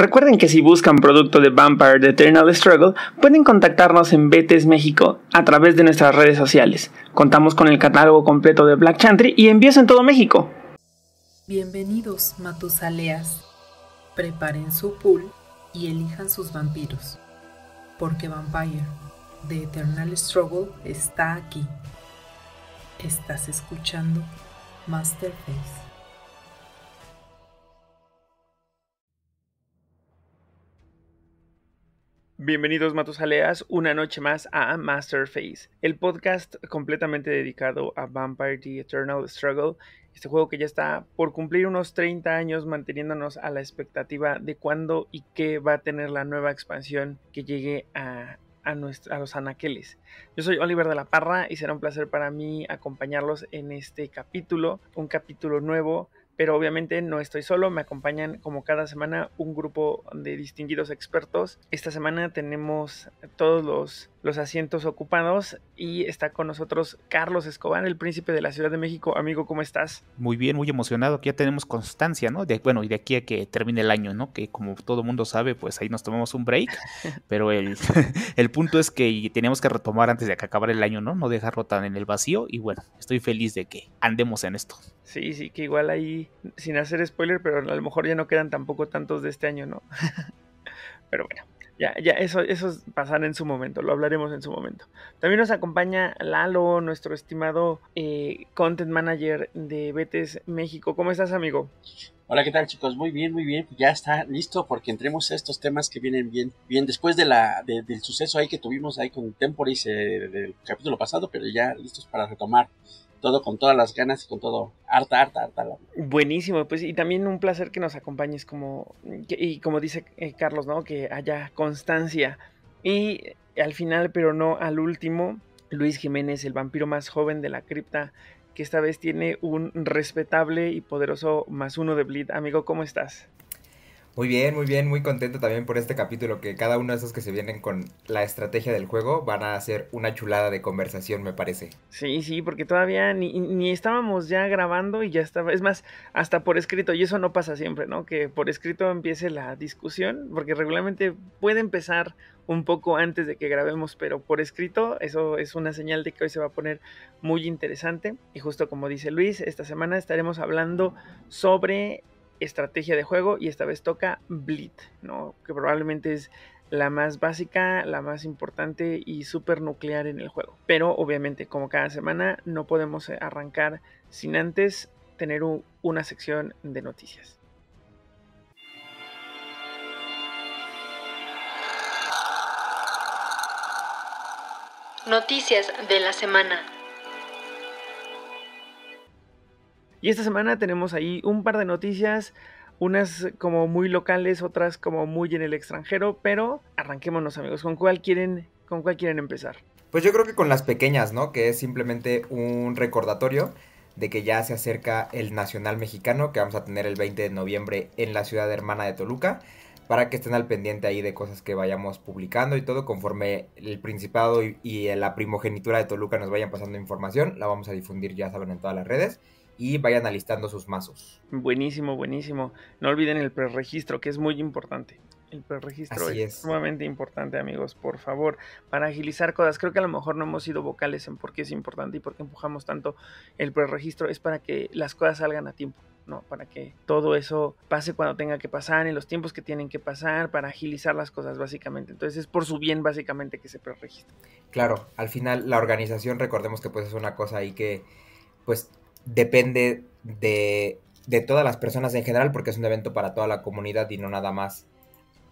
Recuerden que si buscan producto de Vampire The Eternal Struggle, pueden contactarnos en VtES México a través de nuestras redes sociales. Contamos con el catálogo completo de Black Chantry y envíos en todo México. Bienvenidos, matusaleas. Preparen su pool y elijan sus vampiros, porque Vampire The Eternal Struggle está aquí. Estás escuchando Master Phase. Bienvenidos, matusaleas, una noche más a Master Phase, el podcast completamente dedicado a Vampire The Eternal Struggle, este juego que ya está por cumplir unos 30 años manteniéndonos a la expectativa de cuándo y qué va a tener la nueva expansión que llegue a los anaqueles. Yo soy Oliver de la Parra y será un placer para mí acompañarlos en este capítulo, un capítulo nuevo. Pero obviamente no estoy solo, me acompañan como cada semana un grupo de distinguidos expertos. Esta semana tenemos todos los asientos ocupados y está con nosotros Carlos Escobar, el príncipe de la Ciudad de México. Amigo, ¿cómo estás? Muy bien, muy emocionado, que ya tenemos constancia, ¿no? Y de aquí a que termine el año, ¿no? Que como todo mundo sabe, pues ahí nos tomamos un break, pero el punto es que teníamos que retomar antes de que acabara el año, ¿no? No dejarlo tan en el vacío y bueno, estoy feliz de que andemos en esto. Sí, sí, que igual ahí, sin hacer spoiler, pero a lo mejor ya no quedan tampoco tantos de este año, ¿no? Pero bueno, ya eso pasará en su momento, lo hablaremos en su momento. También nos acompaña Lalo, nuestro estimado Content Manager de VtES México. ¿Cómo estás, amigo? Hola, ¿qué tal, chicos? Muy bien, muy bien. Ya está listo porque entremos a estos temas que vienen bien después de del suceso ahí que tuvimos ahí con Temporis del capítulo pasado, pero ya listos para retomar todo con todas las ganas y con todo, harta. Buenísimo, pues, y también un placer que nos acompañes, como dice Carlos, ¿no? Que haya constancia. Y al final, pero no al último, Luis Jiménez, el vampiro más joven de la cripta, que esta vez tiene un respetable y poderoso +1 de bleed. Amigo, ¿cómo estás? Muy bien, muy contento también por este capítulo, que cada uno de esos que se vienen con la estrategia del juego van a hacer una chulada de conversación, me parece. Sí, sí, porque todavía ni estábamos ya grabando y ya estaba, es más, hasta por escrito, y eso no pasa siempre, ¿no? Que por escrito empiece la discusión, porque regularmente puede empezar un poco antes de que grabemos, pero por escrito eso es una señal de que hoy se va a poner muy interesante. Y justo como dice Luis, esta semana estaremos hablando sobre estrategia de juego y esta vez toca bleed, ¿no? Que probablemente es la más básica, la más importante y súper nuclear en el juego. Pero obviamente, como cada semana, no podemos arrancar sin antes tener una sección de noticias. Noticias de la semana. Y esta semana tenemos ahí un par de noticias, unas como muy locales, otras como muy en el extranjero, pero arranquémonos, amigos. ¿Con cuál quieren empezar? Pues yo creo que con las pequeñas, ¿no? Que es simplemente un recordatorio de que ya se acerca el Nacional Mexicano, que vamos a tener el 20 de noviembre en la ciudad hermana de Toluca, para que estén al pendiente ahí de cosas que vayamos publicando y todo, conforme el Principado y la primogenitura de Toluca nos vayan pasando información, la vamos a difundir, ya saben, en todas las redes. Y vayan alistando sus mazos. Buenísimo, buenísimo. No olviden el preregistro, que es muy importante. El preregistro es sumamente importante, amigos, por favor, para agilizar cosas. Creo que a lo mejor no hemos sido vocales en por qué es importante y por qué empujamos tanto el preregistro. Es para que las cosas salgan a tiempo, ¿no? Para que todo eso pase cuando tenga que pasar, en los tiempos que tienen que pasar, para agilizar las cosas, básicamente. Entonces es por su bien, básicamente, que se preregistre. Claro, al final la organización, recordemos que pues es una cosa ahí que pues depende de todas las personas en general, porque es un evento para toda la comunidad y no nada más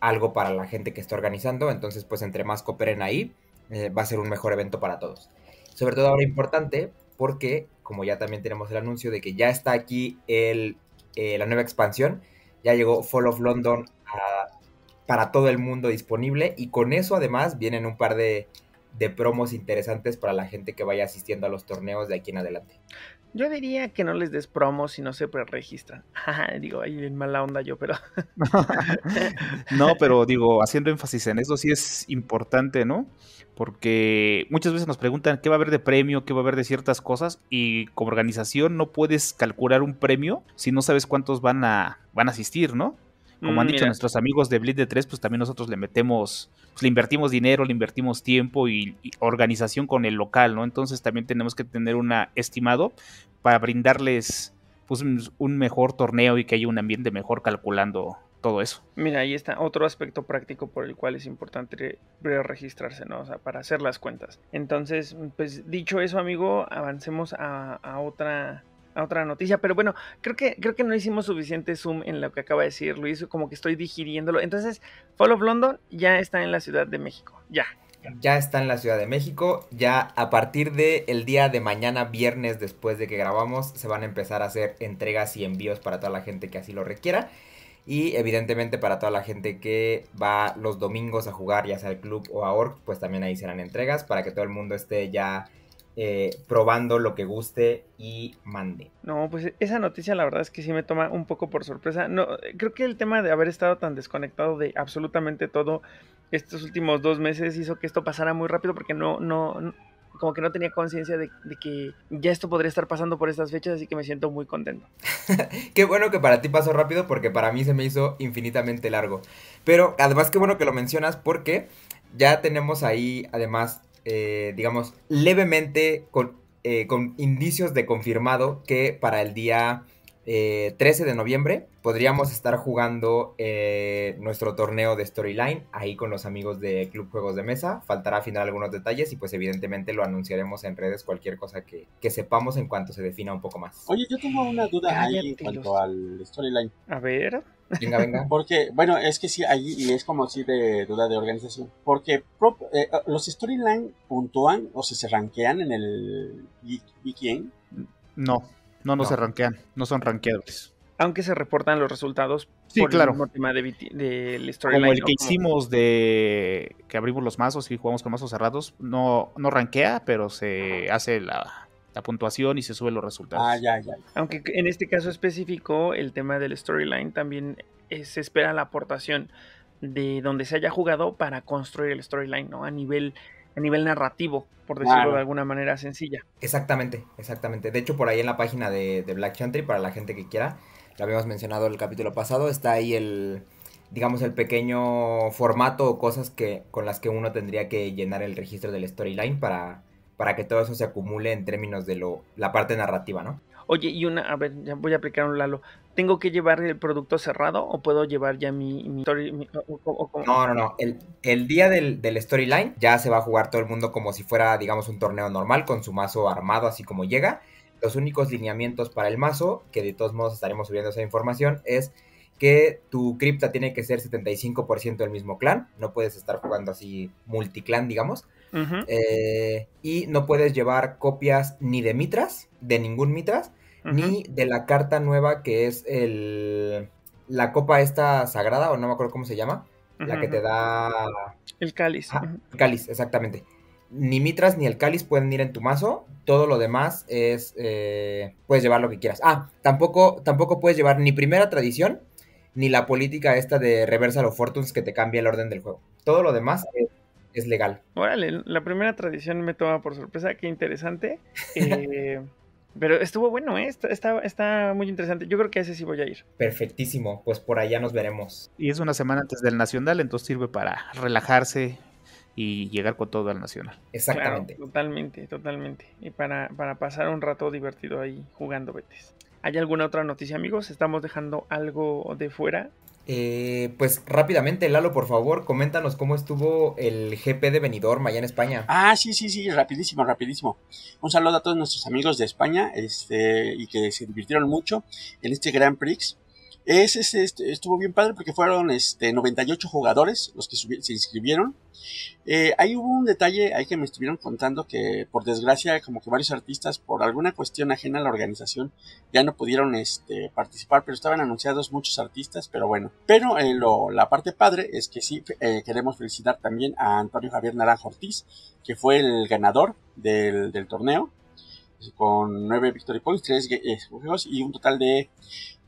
algo para la gente que está organizando. Entonces pues entre más cooperen ahí, va a ser un mejor evento para todos. Sobre todo ahora importante porque, como ya también tenemos el anuncio de que ya está aquí la nueva expansión, ya llegó Fall of London para todo el mundo disponible, y con eso además vienen un par de promos interesantes para la gente que vaya asistiendo a los torneos de aquí en adelante. Yo diría que no les des promos si no se preregistran. Digo, ahí en mala onda yo, pero... No, pero digo, haciendo énfasis en eso sí es importante, ¿no? Porque muchas veces nos preguntan qué va a haber de premio, qué va a haber de ciertas cosas, y como organización no puedes calcular un premio si no sabes cuántos van a asistir, ¿no? Como han dicho nuestros amigos de VtES, pues también nosotros le metemos, pues, le invertimos dinero, le invertimos tiempo y organización con el local, ¿no? Entonces también tenemos que tener un estimado para brindarles, pues, un mejor torneo y que haya un ambiente mejor calculando todo eso. Mira, ahí está otro aspecto práctico por el cual es importante registrarse, ¿no? O sea, para hacer las cuentas. Entonces, pues dicho eso, amigo, avancemos a otra noticia, pero bueno, creo que no hicimos suficiente zoom en lo que acaba de decir Luis, como que estoy digiriéndolo. Entonces, Fall of London ya está en la Ciudad de México, ya está en la Ciudad de México, ya a partir del día de mañana viernes, después de que grabamos, se van a empezar a hacer entregas y envíos para toda la gente que así lo requiera, y evidentemente para toda la gente que va los domingos a jugar, ya sea al club o a Orc, pues también ahí serán entregas para que todo el mundo esté ya probando lo que guste y mande. No, pues esa noticia la verdad es que sí me toma un poco por sorpresa. No, creo que el tema de haber estado tan desconectado de absolutamente todo estos últimos 2 meses hizo que esto pasara muy rápido, porque no como que no tenía conciencia de que ya esto podría estar pasando por estas fechas, así que me siento muy contento. Qué bueno que para ti pasó rápido, porque para mí se me hizo infinitamente largo. Pero además qué bueno que lo mencionas, porque ya tenemos ahí además, digamos, levemente con indicios de confirmado que para el día 13 de noviembre podríamos estar jugando nuestro torneo de Storyline ahí con los amigos de Club Juegos de Mesa. Faltará afinar algunos detalles y pues evidentemente lo anunciaremos en redes, cualquier cosa que sepamos en cuanto se defina un poco más. Oye, yo tengo una duda ahí en cuanto al Storyline. A ver... Venga. Porque, bueno, es que sí, ahí y es como así de duda de organización. Porque los Storyline puntúan o se rankean en el Weekend. No se rankean, no son rankeables. Aunque se reportan los resultados, sí, por claro, el mismo tema del Storyline. Como el que hicimos de que abrimos los mazos y jugamos con mazos cerrados, no rankea, pero se hace la puntuación y se suben los resultados. Aunque en este caso específico, el tema del Storyline también se espera la aportación de donde se haya jugado para construir el Storyline, ¿no? A nivel narrativo, por decirlo de alguna manera sencilla. Exactamente. De hecho, por ahí en la página de Black Chantry, para la gente que quiera, lo habíamos mencionado el capítulo pasado, está ahí el, digamos, el pequeño formato o cosas con las que uno tendría que llenar el registro del Storyline para que todo eso se acumule en términos de la parte narrativa, ¿no? Oye, a ver, ya voy a aplicar un Lalo. ¿Tengo que llevar el producto cerrado o puedo llevar ya mi story? No. El día del Storyline ya se va a jugar todo el mundo como si fuera, digamos, un torneo normal con su mazo armado así como llega. Los únicos lineamientos para el mazo, que de todos modos estaremos subiendo esa información, es que tu cripta tiene que ser 75% del mismo clan. No puedes estar jugando así multiclan, digamos. Uh-huh. Y no puedes llevar copias ni de mitras, de ningún mitras, uh-huh, ni de la carta nueva que es la copa esta sagrada, o no me acuerdo cómo se llama, uh-huh, la que te da... El cáliz. El cáliz, exactamente. Ni mitras ni el cáliz pueden ir en tu mazo. Todo lo demás es... puedes llevar lo que quieras. Tampoco puedes llevar ni primera tradición, ni la política esta de Reversal of Fortunes que te cambia el orden del juego. Todo lo demás es legal. Órale, la primera tradición me toma por sorpresa, qué interesante. Pero estuvo bueno, está muy interesante. Yo creo que a ese sí voy a ir. Perfectísimo, pues por allá nos veremos. Y es una semana antes del Nacional, entonces sirve para relajarse y llegar con todo al Nacional. Exactamente. Claro, totalmente. Y para pasar un rato divertido ahí jugando VtES. ¿Hay alguna otra noticia, amigos? ¿Estamos dejando algo de fuera? Pues rápidamente, Lalo, por favor, coméntanos cómo estuvo el GP de Benidorm allá en España. Sí, rapidísimo. Un saludo a todos nuestros amigos de España y que se divirtieron mucho en este Grand Prix. Estuvo bien padre porque fueron 98 jugadores los que se inscribieron. Ahí hubo un detalle ahí que me estuvieron contando que, por desgracia, como que varios artistas por alguna cuestión ajena a la organización ya no pudieron participar, pero estaban anunciados muchos artistas, pero bueno. Pero la parte padre es que sí, queremos felicitar también a Antonio Javier Naranjo Ortiz, que fue el ganador del torneo, con 9 victory points, 3 juegos y un total de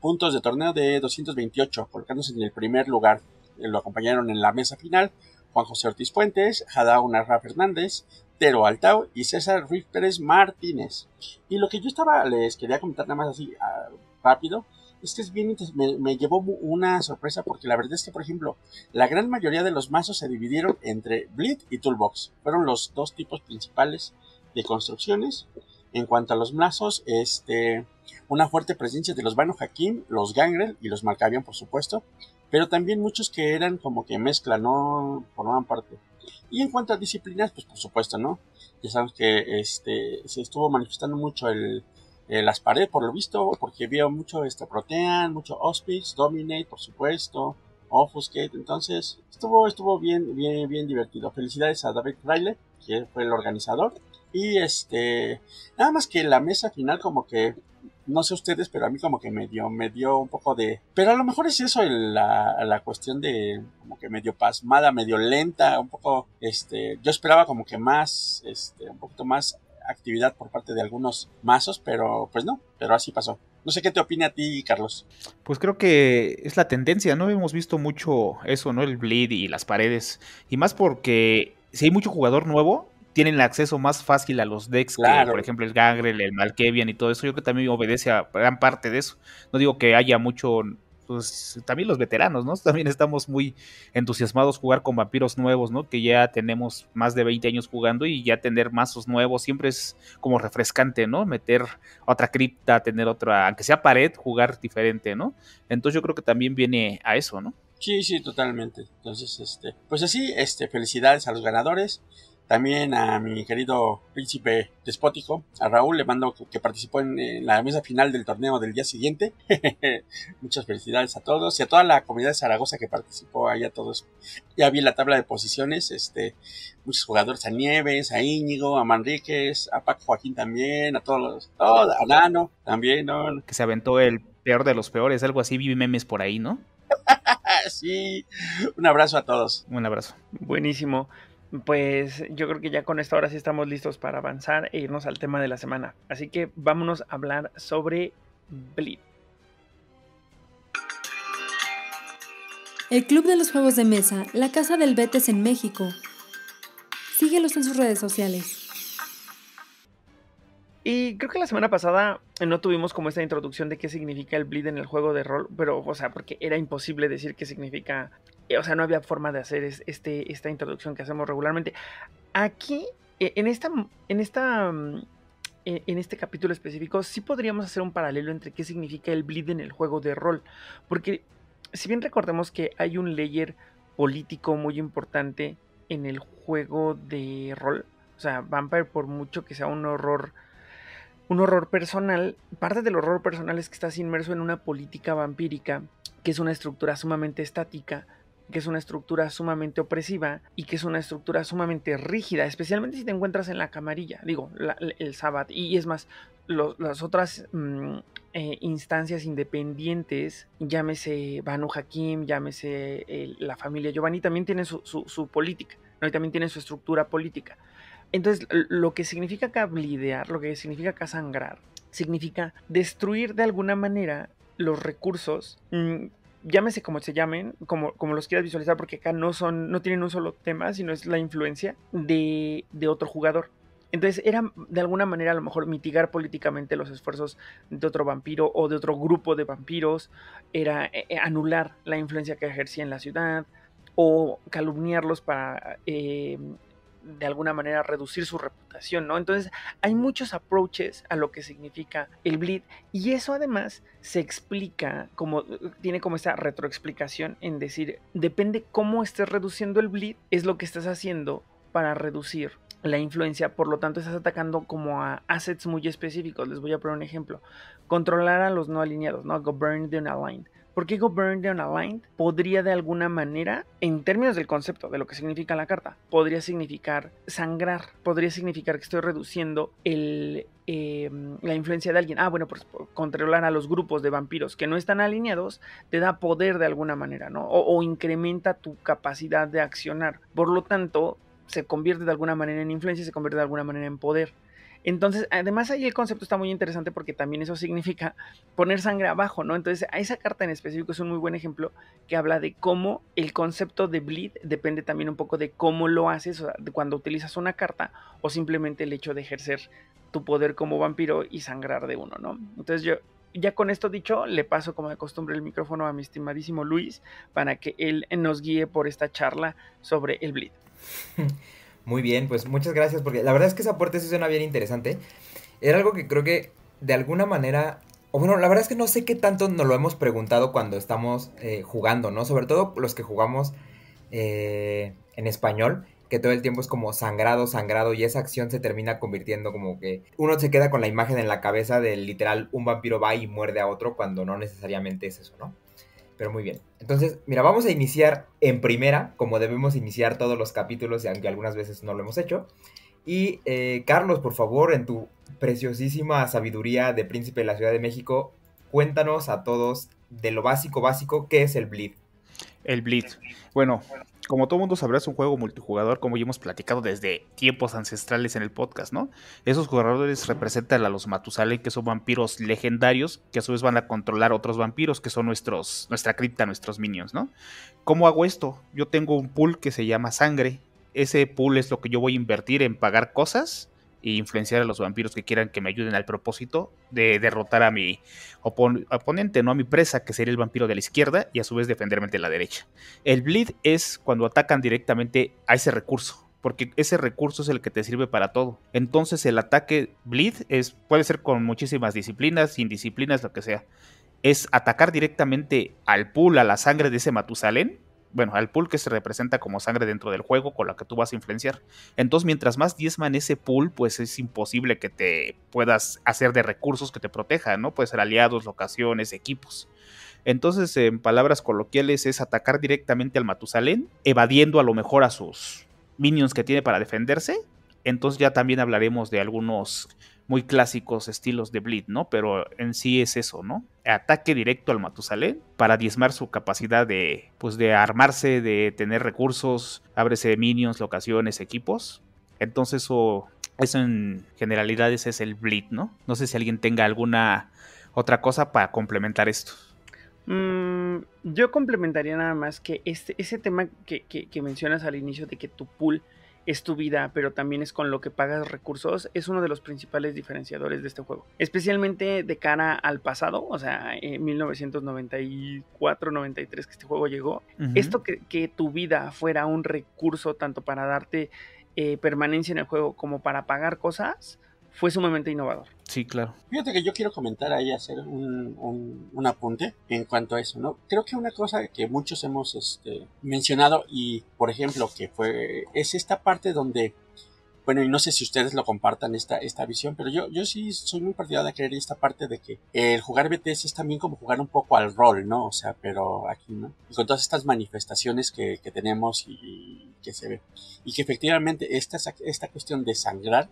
puntos de torneo de 228, colocándose en el primer lugar. Lo acompañaron en la mesa final Juan José Ortiz Puentes, Jadao Narra Fernández, Tero Altao y César Ruiz Pérez Martínez. Y lo que yo les quería comentar nada más así rápido, es que es bien, me llevó una sorpresa, porque la verdad es que, por ejemplo, la gran mayoría de los mazos se dividieron entre Bleed y Toolbox. Fueron los dos tipos principales de construcciones. En cuanto a los mazos, una fuerte presencia de los Banu Hakim, los Gangrel y los Malkavian, por supuesto, pero también muchos que eran como que mezcla, no formaban parte. Y en cuanto a disciplinas, pues por supuesto, ¿no? Ya sabemos que se estuvo manifestando mucho las paredes, por lo visto, porque vio mucho Protean, mucho Auspex, Dominate, por supuesto, Obfuscate. Entonces estuvo bien divertido. Felicidades a David Riley, que fue el organizador. Y nada más que la mesa final, como que, no sé ustedes, pero a mí como que me dio un poco de... Pero a lo mejor es eso, la cuestión de como que medio pasmada, medio lenta, un poco, yo esperaba como que más, un poquito más actividad por parte de algunos mazos, pero pues no, pero así pasó. No sé qué te opina a ti, Carlos. Pues creo que es la tendencia, ¿no? Hemos visto mucho eso, ¿no? El bleed y las paredes, y más porque si hay mucho jugador nuevo, tienen el acceso más fácil a los decks, claro, que por ejemplo el Gangrel, el Malkavian y todo eso. Yo creo que también obedece a gran parte de eso. No digo que haya mucho, pues también los veteranos, ¿no? También estamos muy entusiasmados jugar con vampiros nuevos, ¿no? Que ya tenemos más de 20 años jugando, y ya tener mazos nuevos siempre es como refrescante, ¿no? Meter otra cripta, tener otra, aunque sea pared, jugar diferente, ¿no? Entonces yo creo que también viene a eso, ¿no? Sí, totalmente. Entonces, pues así, felicidades a los ganadores. También a mi querido príncipe despótico, a Raúl, le mando, que participó en la mesa final del torneo del día siguiente. Muchas felicidades a todos y a toda la comunidad de Zaragoza que participó ahí, a todos. Ya vi la tabla de posiciones, muchos jugadores, a Nieves, a Íñigo, a Manríquez, a Paco Joaquín también, a todos, a Nano también, ¿no? Que se aventó el peor de los peores, algo así, vi memes por ahí, ¿no? Sí, un abrazo a todos. Un abrazo. Buenísimo. Pues yo creo que ya con esto ahora sí estamos listos para avanzar e irnos al tema de la semana. Así que vámonos a hablar sobre Bleed. El Club de los Juegos de Mesa, la casa del VtES en México. Síguelos en sus redes sociales. Y creo que la semana pasada no tuvimos como esta introducción de qué significa el bleed en el juego de rol, pero, o sea, porque era imposible decir qué significa, o sea, no había forma de hacer esta introducción que hacemos regularmente. Aquí, en este capítulo específico, sí podríamos hacer un paralelo entre qué significa el bleed en el juego de rol, porque si bien recordemos que hay un layer político muy importante en el juego de rol, o sea, Vampire, por mucho que sea un horror personal, parte del horror personal es que estás inmerso en una política vampírica, que es una estructura sumamente estática, que es una estructura sumamente opresiva y que es una estructura sumamente rígida, especialmente si te encuentras en la camarilla, digo, el Sabbat, y es más, las otras instancias independientes, llámese Banu Hakim, llámese la familia Giovanni, también tienen su política, ¿no? Y también tienen su estructura política. Entonces, lo que significa acá blidear, lo que significa acá sangrar, significa destruir de alguna manera los recursos, llámese como se llamen, como los quieras visualizar, porque acá no tienen un solo tema, sino es la influencia de otro jugador. Entonces, era de alguna manera a lo mejor mitigar políticamente los esfuerzos de otro vampiro o de otro grupo de vampiros, era anular la influencia que ejercía en la ciudad o calumniarlos para... de alguna manera reducir su reputación, ¿no? Entonces hay muchos approaches a lo que significa el bleed, y eso además se explica, como tiene como esta retroexplicación en decir, depende cómo estés reduciendo el bleed, es lo que estás haciendo para reducir la influencia, por lo tanto estás atacando como a assets muy específicos. Les voy a poner un ejemplo: controlar a los no alineados, ¿no? Govern the unaligned. ¿Por qué Govern the Unaligned? Podría de alguna manera, en términos del concepto de lo que significa la carta, podría significar sangrar, podría significar que estoy reduciendo la influencia de alguien. Ah, bueno, pues controlar a los grupos de vampiros que no están alineados te da poder de alguna manera, ¿no? O incrementa tu capacidad de accionar. Por lo tanto, se convierte de alguna manera en influencia, se convierte de alguna manera en poder. Entonces, además ahí el concepto está muy interesante, porque también eso significa poner sangre abajo, ¿no? Entonces, a esa carta en específico es un muy buen ejemplo que habla de cómo el concepto de bleed depende también un poco de cómo lo haces, o sea, de cuando utilizas una carta o simplemente el hecho de ejercer tu poder como vampiro y sangrar de uno, ¿no? Entonces, yo Ya con esto dicho, le paso como de costumbre el micrófono a mi estimadísimo Luis para que él nos guíe por esta charla sobre el bleed. Muy bien, pues muchas gracias, porque la verdad es que ese aporte sí suena bien interesante. Era algo que creo que de alguna manera, o bueno, la verdad es que no sé qué tanto nos lo hemos preguntado cuando estamos jugando, ¿no? Sobre todo los que jugamos en español, que todo el tiempo es como sangrado, sangrado, y esa acción se termina convirtiendo como que uno se queda con la imagen en la cabeza de literal un vampiro va y muerde a otro cuando no necesariamente es eso, ¿no? Pero muy bien. Entonces, mira, vamos a iniciar en primera, como debemos iniciar todos los capítulos, aunque algunas veces no lo hemos hecho. Y Carlos, por favor, en tu preciosísima sabiduría de príncipe de la Ciudad de México, cuéntanos a todos de lo básico, básico, ¿qué es el bleed? El bleed. Bueno, como todo mundo sabrá, es un juego multijugador, como ya hemos platicado desde tiempos ancestrales en el podcast, ¿no? Esos jugadores representan a los Matusalén, que son vampiros legendarios, que a su vez van a controlar otros vampiros, que son nuestra cripta, nuestros minions, ¿no? ¿Cómo hago esto? Yo tengo un pool que se llama sangre. Ese pool es lo que yo voy a invertir en pagar cosas e influenciar a los vampiros que quieran que me ayuden al propósito de derrotar a mi oponente, no a mi presa, que sería el vampiro de la izquierda, y a su vez defenderme de la derecha. El bleed es cuando atacan directamente a ese recurso, porque ese recurso es el que te sirve para todo. Entonces el ataque bleed puede ser con muchísimas disciplinas, sin disciplinas, lo que sea. Es atacar directamente al pool, a la sangre de ese Matusalén. Bueno, al pool que se representa como sangre dentro del juego con la que tú vas a influenciar. Entonces, mientras más diezman ese pool, pues es imposible que te puedas hacer de recursos que te protejan, ¿no? Puede ser aliados, locaciones, equipos. Entonces, en palabras coloquiales, es atacar directamente al Matusalén, evadiendo a lo mejor a sus minions que tiene para defenderse. Entonces ya también hablaremos de algunos muy clásicos estilos de bleed, ¿no? Pero en sí es eso, ¿no? Ataque directo al Matusalén para diezmar su capacidad de, pues, de armarse, de tener recursos, ábrese minions, locaciones, equipos. Entonces eso en generalidades es el bleed, ¿no? No sé si alguien tenga alguna otra cosa para complementar esto. Yo complementaría nada más que ese tema que mencionas al inicio de que tu pool es tu vida, pero también es con lo que pagas recursos, es uno de los principales diferenciadores de este juego, especialmente de cara al pasado, o sea, en 1994-93 que este juego llegó. Uh-huh. Esto que tu vida fuera un recurso tanto para darte permanencia en el juego como para pagar cosas, fue sumamente innovador. Sí, claro. Fíjate que yo quiero comentar ahí, hacer un apunte en cuanto a eso, ¿no? Creo que una cosa que muchos hemos mencionado y, por ejemplo, que fue, es esta parte donde, bueno, y no sé si ustedes lo compartan esta visión, pero yo sí soy muy partidario de creer esta parte de que el jugar VtES es también como jugar un poco al rol, ¿no? O sea, pero aquí, ¿no? Y con todas estas manifestaciones que tenemos y que se ve. Y que efectivamente esta cuestión de sangrar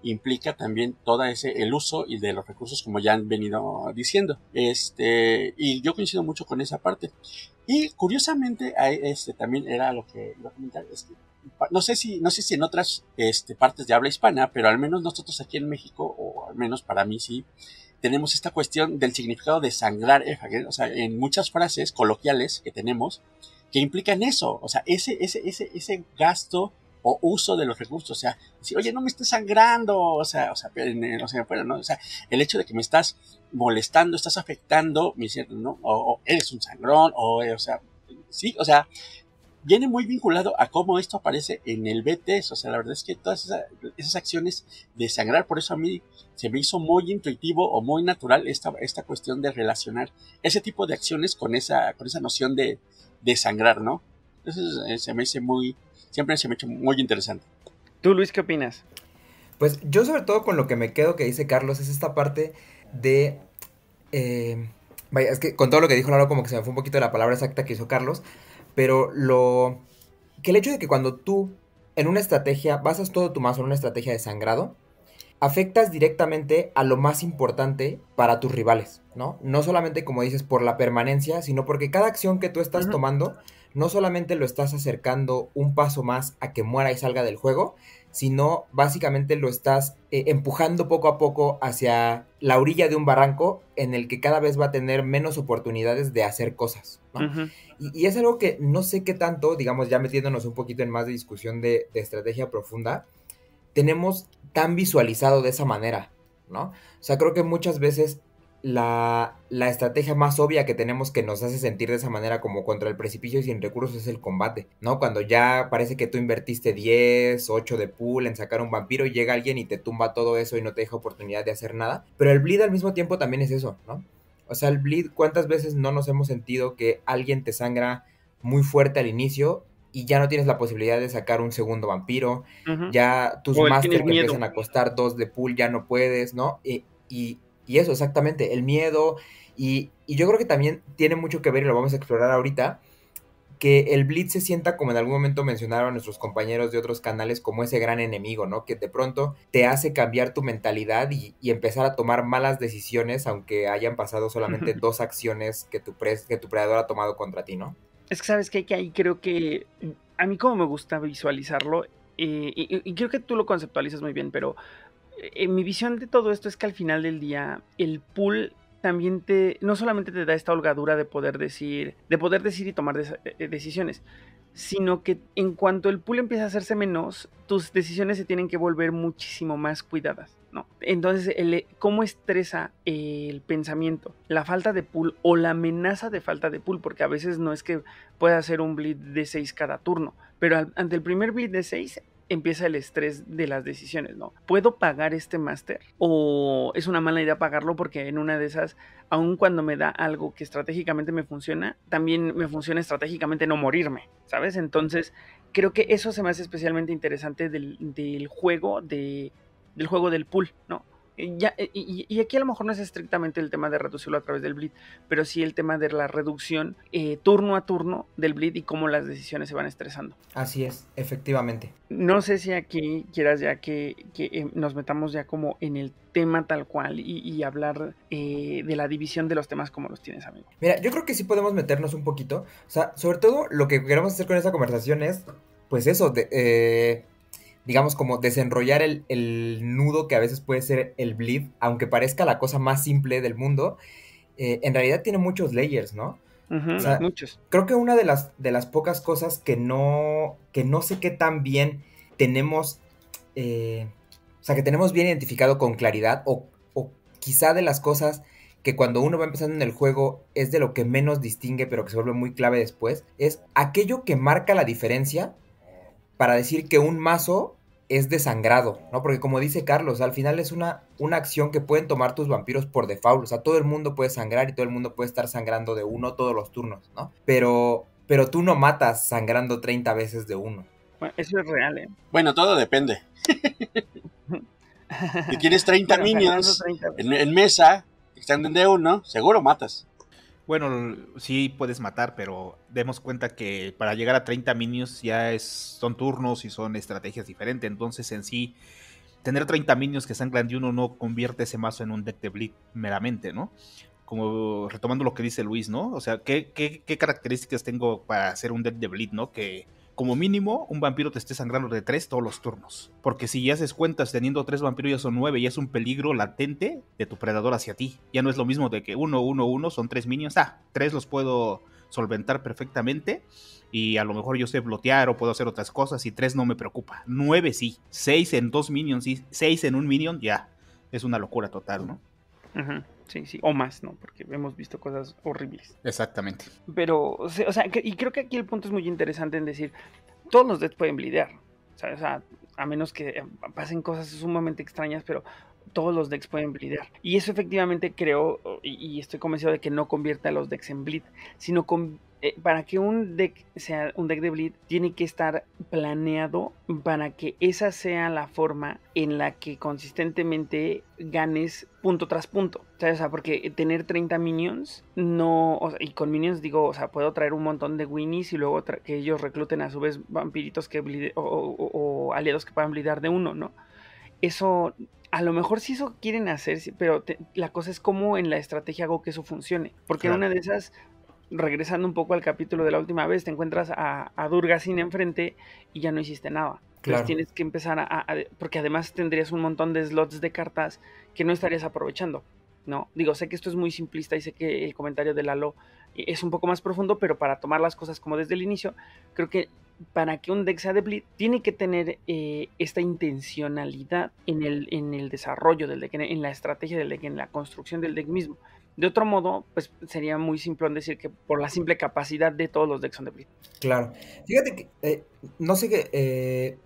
implica también todo el uso y de los recursos, como ya han venido diciendo, y yo coincido mucho con esa parte. Y curiosamente también era lo que iba a comentar, no sé si en otras partes de habla hispana, pero al menos nosotros aquí en México, o al menos para mí sí, tenemos esta cuestión del significado de sangrar, o sea, en muchas frases coloquiales que tenemos que implican eso, o sea, ese gasto o uso de los recursos, o sea, decir, oye, no me estés sangrando, o sea, el hecho de que me estás molestando, estás afectando, me dicen, ¿no? O eres un sangrón, o sea, sí, o sea, viene muy vinculado a cómo esto aparece en el VtES, o sea, la verdad es que todas esas acciones de sangrar, por eso a mí se me hizo muy intuitivo o muy natural esta cuestión de relacionar ese tipo de acciones con esa noción de sangrar, ¿no? Entonces siempre se me ha hecho muy interesante. ¿Tú, Luis, qué opinas? Pues yo sobre todo con lo que me quedo que dice Carlos es esta parte de... vaya, es que con todo lo que dijo Lalo como que se me fue un poquito la palabra exacta que hizo Carlos, pero que el hecho de que cuando tú en una estrategia basas todo tu mazo en una estrategia de sangrado, afectas directamente a lo más importante para tus rivales, ¿no? No solamente, como dices, por la permanencia, sino porque cada acción que tú estás uh-huh. tomando, no solamente lo estás acercando un paso más a que muera y salga del juego, sino básicamente lo estás empujando poco a poco hacia la orilla de un barranco en el que cada vez va a tener menos oportunidades de hacer cosas, ¿no? Uh-huh. Y es algo que no sé qué tanto, digamos, ya metiéndonos un poquito en más de discusión de estrategia profunda, tenemos tan visualizado de esa manera, ¿no? O sea, creo que muchas veces La estrategia más obvia que tenemos que nos hace sentir de esa manera como contra el precipicio y sin recursos es el combate, ¿no? Cuando ya parece que tú invertiste 10, 8 de pool en sacar un vampiro y llega alguien y te tumba todo eso y no te deja oportunidad de hacer nada. Pero el bleed al mismo tiempo también es eso, ¿no? O sea, el bleed, ¿cuántas veces no nos hemos sentido que alguien te sangra muy fuerte al inicio y ya no tienes la posibilidad de sacar un segundo vampiro? Uh-huh. Ya tus máster te empiezan a costar 2 de pool, ya no puedes, ¿no? Y eso, exactamente, el miedo. Y yo creo que también tiene mucho que ver, y lo vamos a explorar ahorita, que el bleed se sienta, como en algún momento mencionaron nuestros compañeros de otros canales, como ese gran enemigo, ¿no? Que de pronto te hace cambiar tu mentalidad y empezar a tomar malas decisiones, aunque hayan pasado solamente dos acciones que tu predador ha tomado contra ti, ¿no? Es que sabes que ahí creo que, a mí como me gusta visualizarlo, y creo que tú lo conceptualizas muy bien, pero mi visión de todo esto es que al final del día el pool también no solamente te da esta holgadura de poder decir y tomar decisiones, sino que en cuanto el pool empieza a hacerse menos, tus decisiones se tienen que volver muchísimo más cuidadas, ¿no? Entonces, ¿cómo estresa el pensamiento? La falta de pool o la amenaza de falta de pool, porque a veces no es que pueda hacer un bleed de 6 cada turno, pero ante el primer bleed de 6... empieza el estrés de las decisiones, ¿no? ¿Puedo pagar este máster? ¿O es una mala idea pagarlo? Porque en una de esas, aun cuando me da algo que estratégicamente me funciona, también me funciona estratégicamente no morirme, ¿sabes? Entonces, creo que eso se me hace especialmente interesante del juego del pool, ¿no? Y aquí a lo mejor no es estrictamente el tema de reducirlo a través del bleed, pero sí el tema de la reducción turno a turno del bleed y cómo las decisiones se van estresando. Así es, efectivamente. No sé si aquí quieras ya que nos metamos ya como en el tema tal cual y hablar de la división de los temas como los tienes, amigo. Mira, yo creo que sí podemos meternos un poquito. O sea, sobre todo lo que queremos hacer con esta conversación es, pues eso, digamos, como desenrollar el nudo que a veces puede ser el bleed, aunque parezca la cosa más simple del mundo, en realidad tiene muchos layers, ¿no? Uh-huh, o sea, muchos. Creo que una de las pocas cosas que no sé qué tan bien tenemos, o sea, que tenemos bien identificado con claridad, o quizá de las cosas que cuando uno va empezando en el juego es de lo que menos distingue, pero que se vuelve muy clave después, es aquello que marca la diferencia para decir que un mazo es desangrado, ¿no? Porque como dice Carlos, al final es una acción que pueden tomar tus vampiros por default. O sea, todo el mundo puede sangrar y todo el mundo puede estar sangrando de uno todos los turnos, ¿no? Pero tú no matas sangrando 30 veces de uno. Bueno, eso es real, ¿eh? Bueno, todo depende. Si tienes 30 minions 30 en mesa, extenden de uno, seguro matas. Bueno, sí puedes matar, pero demos cuenta que para llegar a 30 minions ya son turnos y son estrategias diferentes. Entonces, en sí, tener 30 minions que sangran de uno no convierte ese mazo en un deck de bleed meramente, ¿no? Como retomando lo que dice Luis, ¿no? O sea, ¿qué características tengo para hacer un deck de bleed, ¿no? Que como mínimo un vampiro te esté sangrando de 3 todos los turnos. Porque si ya haces cuentas, teniendo 3 vampiros ya son 9, ya es un peligro latente de tu predador hacia ti. Ya no es lo mismo de que 1, 1, 1 son 3 minions. 3 los puedo solventar perfectamente y a lo mejor yo sé blotear o puedo hacer otras cosas y 3 no me preocupa. 9 sí, 6 en 2 minions, sí, 6 en un minion, ya. Es una locura total, ¿no? Ajá. Sí, o más, ¿no? Porque hemos visto cosas horribles. Exactamente. Pero, o sea, y creo que aquí el punto es muy interesante en decir, todos los decks pueden bleedear, ¿sabes? O sea, a menos que pasen cosas sumamente extrañas, pero todos los decks pueden bleedear. Y eso efectivamente creo, y estoy convencido de que no convierta a los decks en bleed, sino para que un deck sea un deck de bleed, tiene que estar planeado para que esa sea la forma en la que consistentemente ganes punto tras punto, ¿sabes? O sea, porque tener 30 minions, no, o sea, y con minions digo, o sea, puedo traer un montón de winnies y luego que ellos recluten a su vez vampiritos que bleed, o aliados que puedan bleedar de uno, ¿no? Eso, a lo mejor sí eso quieren hacer, pero la cosa es cómo en la estrategia hago que eso funcione, porque claro. Una de esas, regresando un poco al capítulo de la última vez, te encuentras a Durgasin enfrente y ya no hiciste nada. Claro. Entonces tienes que empezar porque además tendrías un montón de slots de cartas que no estarías aprovechando, ¿no? Digo, sé que esto es muy simplista y sé que el comentario de Lalo es un poco más profundo, pero para tomar las cosas como desde el inicio, creo que para que un deck sea débil, tiene que tener esta intencionalidad en el desarrollo del deck, en la estrategia del deck, en la construcción del deck mismo. De otro modo, pues sería muy simplón decir que por la simple capacidad de todos los decks son débiles. Claro. Fíjate que, no sé qué,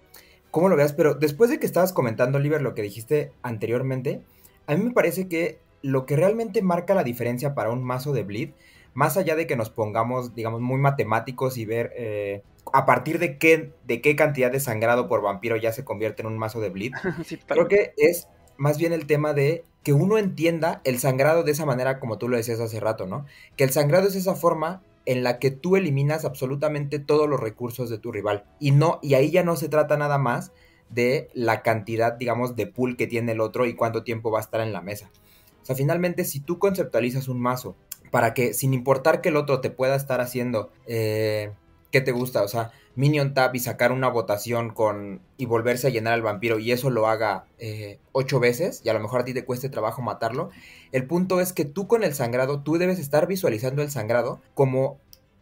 cómo lo veas, pero después de que estabas comentando, Oliver, lo que dijiste anteriormente, a mí me parece que lo que realmente marca la diferencia para un mazo de Bleed, más allá de que nos pongamos, digamos, muy matemáticos y ver a partir de qué cantidad de sangrado por vampiro ya se convierte en un mazo de Bleed, sí, creo que es más bien el tema de que uno entienda el sangrado de esa manera, como tú lo decías hace rato, ¿no? Que el sangrado es esa forma en la que tú eliminas absolutamente todos los recursos de tu rival. Y ahí ya no se trata nada más de la cantidad, digamos, de pool que tiene el otro y cuánto tiempo va a estar en la mesa. O sea, finalmente, si tú conceptualizas un mazo para que, sin importar que el otro te pueda estar haciendo... ¿qué te gusta? O sea, Minion Tap y sacar una votación y volverse a llenar al vampiro y eso lo haga 8 veces y a lo mejor a ti te cueste trabajo matarlo. El punto es que tú con el sangrado, tú debes estar visualizando el sangrado como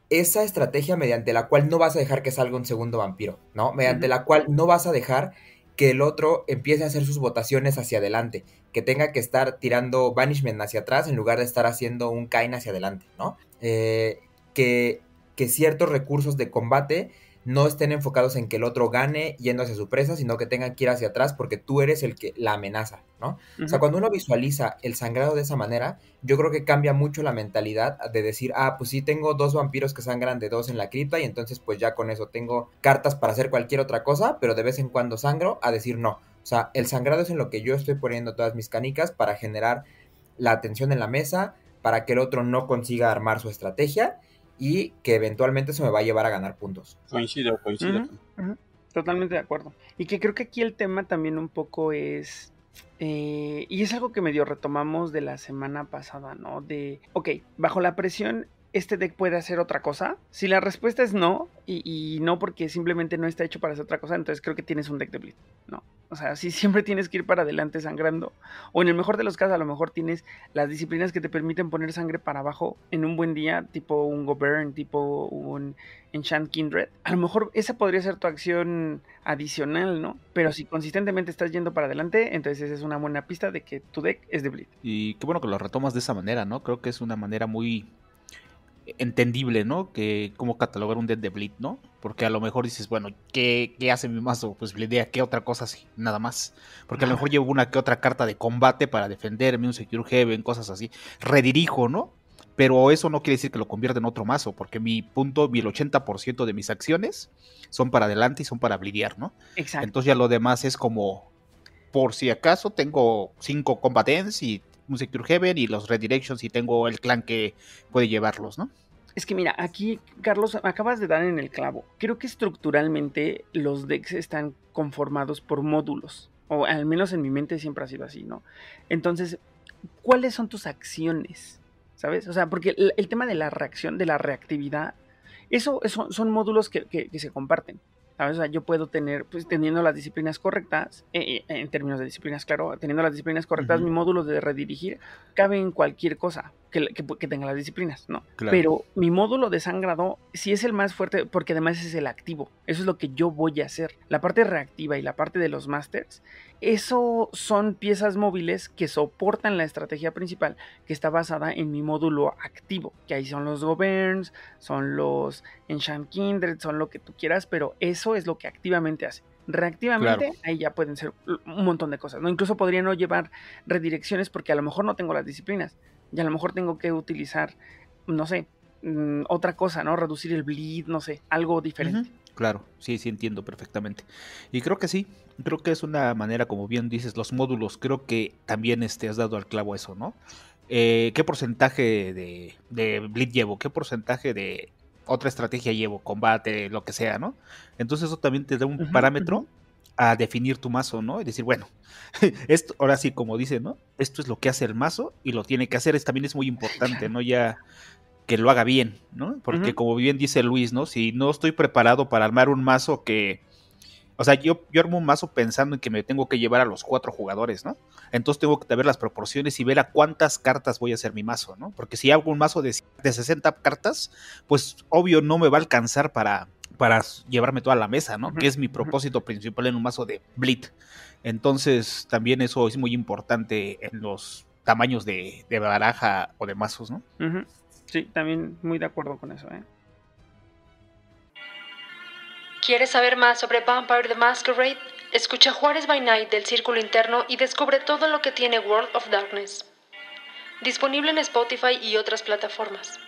esa estrategia mediante la cual no vas a dejar que salga un segundo vampiro, ¿no? Mediante la cual no vas a dejar que el otro empiece a hacer sus votaciones hacia adelante, que tenga que estar tirando Banishment hacia atrás en lugar de estar haciendo un Kain hacia adelante, ¿no? Que ciertos recursos de combate no estén enfocados en que el otro gane yendo hacia su presa, sino que tengan que ir hacia atrás porque tú eres el que la amenaza, ¿no? O sea, cuando uno visualiza el sangrado de esa manera, yo creo que cambia mucho la mentalidad de decir, ah, pues sí, tengo 2 vampiros que sangran de 2 en la cripta y entonces pues ya con eso tengo cartas para hacer cualquier otra cosa, pero de vez en cuando sangro, a decir no. O sea, el sangrado es en lo que yo estoy poniendo todas mis canicas para generar la atención en la mesa, para que el otro no consiga armar su estrategia y que eventualmente se me va a llevar a ganar puntos. Coincido. Totalmente de acuerdo. Y que creo que aquí el tema también un poco es... y es algo que medio retomamos de la semana pasada, ¿no? De, ok, bajo la presión, ¿este deck puede hacer otra cosa? Si la respuesta es no, y no porque simplemente no está hecho para hacer otra cosa, entonces creo que tienes un deck de Blitz, ¿no? O sea, sí, siempre tienes que ir para adelante sangrando. O en el mejor de los casos, a lo mejor tienes las disciplinas que te permiten poner sangre para abajo en un buen día, tipo un Govern, tipo un Enchant Kindred. A lo mejor esa podría ser tu acción adicional, ¿no? Pero si consistentemente estás yendo para adelante, entonces esa es una buena pista de que tu deck es de bleed. Y qué bueno que lo retomas de esa manera, ¿no? Creo que es una manera muy entendible, ¿no? Que cómo catalogar un deck de bleed, ¿no? Porque a lo mejor dices, bueno, ¿qué hace mi mazo? Pues blindea, ¿qué otra cosa así? Nada más. Porque a lo mejor llevo una que otra carta de combate para defenderme, un Secure Heaven, cosas así. Redirijo, ¿no? Pero eso no quiere decir que lo convierta en otro mazo, porque el 80% de mis acciones son para adelante y son para blidear, ¿no? Exacto. Entonces ya lo demás es como, por si acaso tengo 5 combatants y un Secure Heaven y los Redirections y tengo el clan que puede llevarlos, ¿no? Es que mira, aquí, Carlos, acabas de dar en el clavo. Creo que estructuralmente los decks están conformados por módulos, o al menos en mi mente siempre ha sido así, ¿no? Entonces, ¿cuáles son tus acciones? ¿Sabes? O sea, porque el tema de la reacción, de la reactividad, eso son módulos que se comparten. ¿Sabes? O sea, yo puedo tener, pues teniendo las disciplinas correctas, en términos de disciplinas, claro, teniendo las disciplinas correctas, mi módulo de redirigir cabe en cualquier cosa que tenga las disciplinas, ¿no? Claro. Pero mi módulo de sangrado sí es el más fuerte porque además es el activo. Eso es lo que yo voy a hacer. La parte reactiva y la parte de los masters, eso son piezas móviles que soportan la estrategia principal que está basada en mi módulo activo, que ahí son los governs, son los enchant kindred, son lo que tú quieras, pero eso es lo que activamente hace. Reactivamente, claro, ahí ya pueden ser un montón de cosas, ¿no? Incluso podría no llevar redirecciones porque a lo mejor no tengo las disciplinas y a lo mejor tengo que utilizar, no sé, otra cosa, ¿no? Reducir el bleed, no sé, algo diferente. Claro, sí, entiendo perfectamente. Y creo que sí, creo que es una manera, como bien dices, los módulos, creo que también has dado al clavo eso, ¿no? ¿Qué porcentaje de bleed llevo? ¿Qué porcentaje de otra estrategia llevo? Combate, lo que sea, ¿no? Entonces eso también te da un parámetro a definir tu mazo, ¿no? Y decir, bueno, esto, ahora sí, como dice, ¿no? Esto es lo que hace el mazo y lo tiene que hacer. También es muy importante, ¿no? Ya que lo haga bien, ¿no? Porque como bien dice Luis, ¿no? Si no estoy preparado para armar un mazo que... O sea, yo armo un mazo pensando en que me tengo que llevar a los 4 jugadores, ¿no? Entonces tengo que ver las proporciones y ver a cuántas cartas voy a hacer mi mazo, ¿no? Porque si hago un mazo de 60 cartas, pues obvio no me va a alcanzar para... para llevarme toda la mesa, ¿no? Que es mi propósito principal en un mazo de Blitz. Entonces, también eso es muy importante en los tamaños de baraja o de mazos, ¿no? Uh-huh. Sí, también muy de acuerdo con eso, ¿eh? ¿Quieres saber más sobre Vampire The Masquerade? Escucha Juárez by Night del Círculo Interno y descubre todo lo que tiene World of Darkness. Disponible en Spotify y otras plataformas.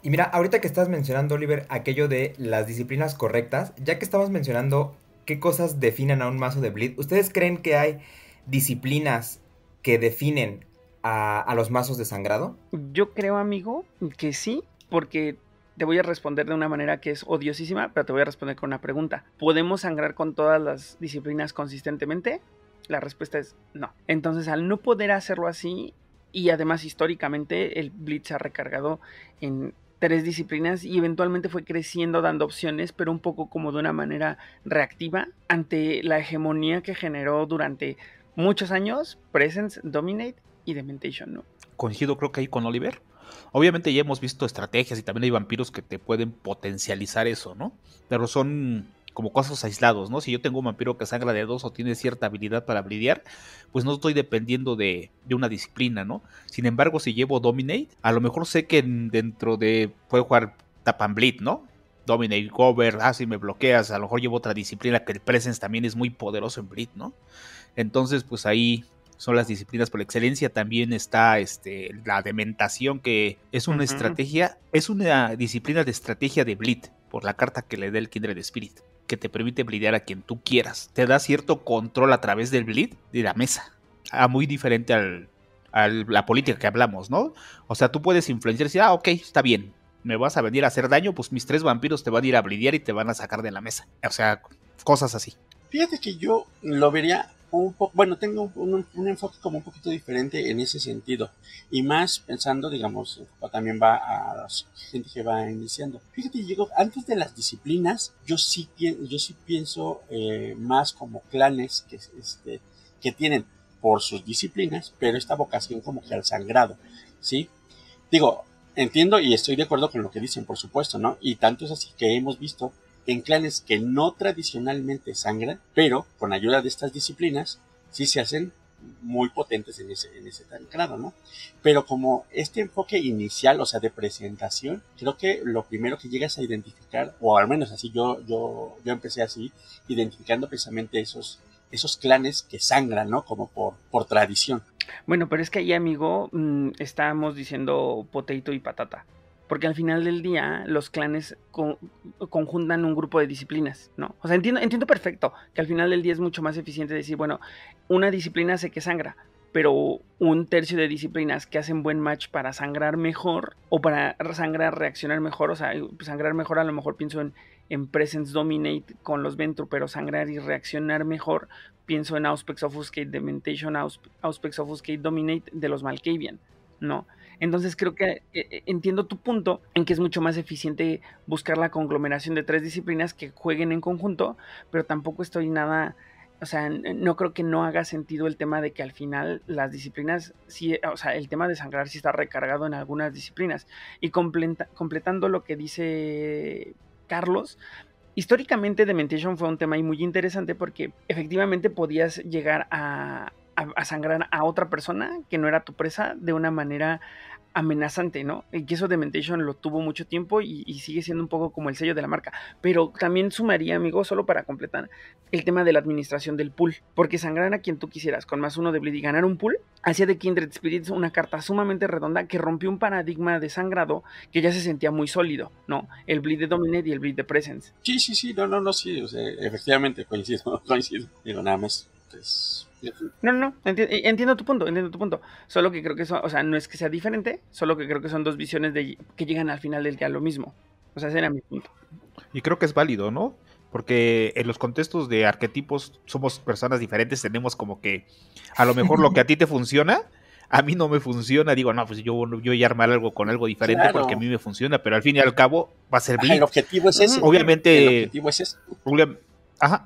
Y mira, ahorita que estás mencionando, Oliver, aquello de las disciplinas correctas, ya que estamos mencionando qué cosas definen a un mazo de Blitz, ¿ustedes creen que hay disciplinas que definen a los mazos de sangrado? Yo creo, amigo, que sí, porque te voy a responder de una manera que es odiosísima, pero te voy a responder con una pregunta. ¿Podemos sangrar con todas las disciplinas consistentemente? La respuesta es no. Entonces, al no poder hacerlo así, y además históricamente el Blitz ha recargado en 3 disciplinas y eventualmente fue creciendo dando opciones, pero un poco como de una manera reactiva ante la hegemonía que generó durante muchos años Presence, Dominate y Dementation, ¿no? Coincido, creo que ahí con Oliver. Obviamente ya hemos visto estrategias y también hay vampiros que te pueden potencializar eso, ¿no? Pero son como casos aislados, ¿no? Si yo tengo un vampiro que sangra de 2 o tiene cierta habilidad para blidear, pues no estoy dependiendo de una disciplina, ¿no? Sin embargo, si llevo Dominate, a lo mejor sé que dentro de... puedo jugar Tap and Bleed, ¿no? Dominate, Cover, si me bloqueas, a lo mejor llevo otra disciplina que el Presence también es muy poderoso en Bleed, ¿no? Entonces, pues ahí son las disciplinas por excelencia. También está la Dementación, que es una estrategia, es una disciplina de estrategia de Bleed, por la carta que le dé el Kindred Spirit, que te permite bleedear a quien tú quieras. Te da cierto control a través del bleed de la mesa. Muy diferente a la política que hablamos, ¿no? O sea, tú puedes influenciar y decir, ah, ok, está bien, me vas a venir a hacer daño, pues mis 3 vampiros te van a ir a bleedear y te van a sacar de la mesa. O sea, cosas así. Fíjate que yo lo vería un poco... bueno, tengo un enfoque como un poquito diferente en ese sentido. Y más pensando, digamos, también va a gente que va iniciando. Fíjate, Diego, antes de las disciplinas, yo sí pienso más como clanes que tienen por sus disciplinas, pero esta vocación como que al sangrado, ¿sí? Digo, entiendo y estoy de acuerdo con lo que dicen, por supuesto, ¿no? Y tanto es así que hemos visto en clanes que no tradicionalmente sangran, pero con ayuda de estas disciplinas sí se hacen muy potentes en ese sangrado, ¿no? Pero como este enfoque inicial, o sea, de presentación, creo que lo primero que llegas a identificar, o al menos así yo empecé así, identificando precisamente esos clanes que sangran, ¿no? Como por tradición. Bueno, pero es que ahí, amigo, estábamos diciendo potato y patata. Porque al final del día los clanes conjuntan un grupo de disciplinas, ¿no? O sea, entiendo perfecto que al final del día es mucho más eficiente decir, bueno, una disciplina sé que sangra, pero un tercio de disciplinas que hacen buen match para sangrar mejor o para sangrar, reaccionar mejor. O sea, sangrar mejor a lo mejor pienso en Presence, Dominate con los Ventrue, pero sangrar y reaccionar mejor pienso en Auspex, Obfuscate, Dementation, Auspex, Obfuscate, Dominate de los Malkavian, ¿no? Entonces creo que entiendo tu punto en que es mucho más eficiente buscar la conglomeración de 3 disciplinas que jueguen en conjunto, pero tampoco estoy nada, o sea, no creo que no haga sentido el tema de que al final las disciplinas, sí, o sea, el tema de sangrar sí está recargado en algunas disciplinas. Y completando lo que dice Carlos, históricamente Dementation fue un tema muy interesante porque efectivamente podías llegar a sangrar a otra persona que no era tu presa de una manera amenazante, ¿no? Y eso Dementation lo tuvo mucho tiempo y sigue siendo un poco como el sello de la marca. Pero también sumaría, amigo, solo para completar, el tema de la administración del pool. Porque sangrar a quien tú quisieras con más 1 de bleed y ganar un pool hacía de Kindred Spirits una carta sumamente redonda que rompió un paradigma de sangrado que ya se sentía muy sólido, ¿no? El bleed de Dominate y el bleed de Presence. Sí, no, sí, o sea, efectivamente coincido, pero nada más, pues... No, entiendo tu punto. Solo que creo que son, o sea, no es que sea diferente, solo que creo que son 2 visiones que llegan al final del día a lo mismo. O sea, ese era mi punto. Y creo que es válido, ¿no? Porque en los contextos de arquetipos somos personas diferentes, tenemos como que a lo mejor lo que a ti te funciona, a mí no me funciona. Digo, no, pues yo voy a armar algo con algo diferente, claro, porque a mí me funciona, pero al fin y al cabo va a ser Blitz. El objetivo es ese.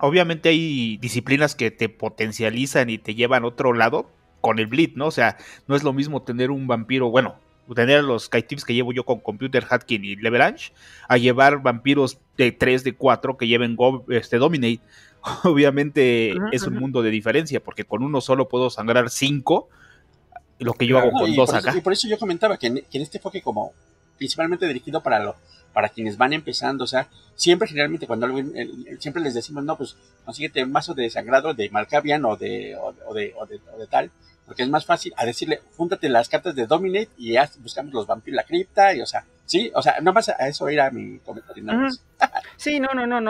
Obviamente hay disciplinas que te potencializan y te llevan a otro lado con el bleed, ¿no? O sea, no es lo mismo tener un vampiro, bueno, tener los Kaitips que llevo yo con Computer, Hatkin y Levelanche, a llevar vampiros de 3, de 4 que lleven Dominate. Obviamente es un mundo de diferencia, porque con uno solo puedo sangrar 5, lo que yo hago con 2 acá. Y por eso yo comentaba que en este enfoque como principalmente dirigido para quienes van empezando, o sea, siempre generalmente cuando siempre les decimos, no, pues consíguete un mazo de desangrado de Malkavian o de tal, porque es más fácil a decirle, júntate las cartas de Dominate y buscamos los vampiros, la cripta, y o sea, sí, o sea, nomás a eso era mi comentario. Nada más. Sí, no,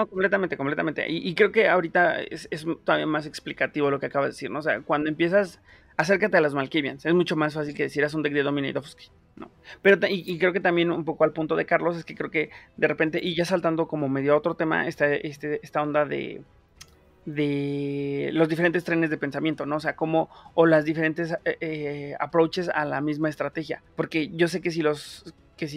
completamente. Y creo que ahorita es todavía más explicativo lo que acabas de decir, ¿no? O sea, cuando empiezas, acércate a las Malkavians, es mucho más fácil que decir, haz un deck de Dominate Obfuscate, ¿no? Pero, y creo que también un poco al punto de Carlos, es que creo que de repente, y ya saltando como medio a otro tema, esta onda de los diferentes trenes de pensamiento, ¿no? O sea, cómo, o las diferentes approaches a la misma estrategia, porque yo sé que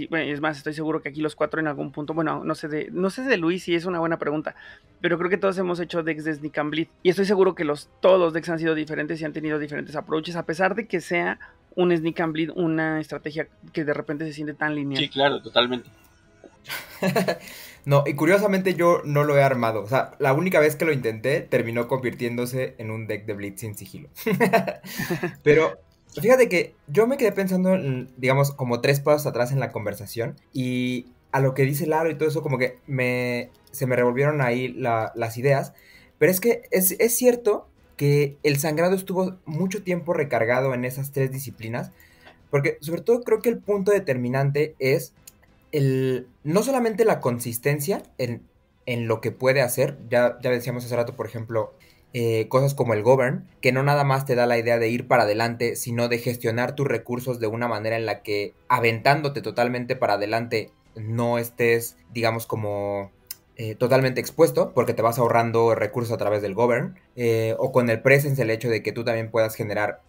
bueno, es más, estoy seguro que aquí los cuatro en algún punto, bueno, no sé de Luis, si es una buena pregunta, pero creo que todos hemos hecho decks de Sneak and Bleed, y estoy seguro que todos los decks han sido diferentes y han tenido diferentes approaches, a pesar de que sea un Sneak and Bleed, una estrategia que de repente se siente tan lineal. Sí, claro, totalmente. No, y curiosamente yo no lo he armado. O sea, la única vez que lo intenté terminó convirtiéndose en un deck de Blitz sin sigilo. Pero fíjate que yo me quedé pensando, digamos, como 3 pasos atrás en la conversación, y a lo que dice Lalo y todo eso, como que se me revolvieron ahí las ideas. Pero es que es cierto que el sangrado estuvo mucho tiempo recargado en esas 3 disciplinas, porque sobre todo creo que el punto determinante es no solamente la consistencia en lo que puede hacer, ya decíamos hace rato, por ejemplo, cosas como el govern, que no nada más te da la idea de ir para adelante, sino de gestionar tus recursos de una manera en la que, aventándote totalmente para adelante, no estés, digamos, como totalmente expuesto, porque te vas ahorrando recursos a través del govern, o con el presence, el hecho de que tú también puedas generar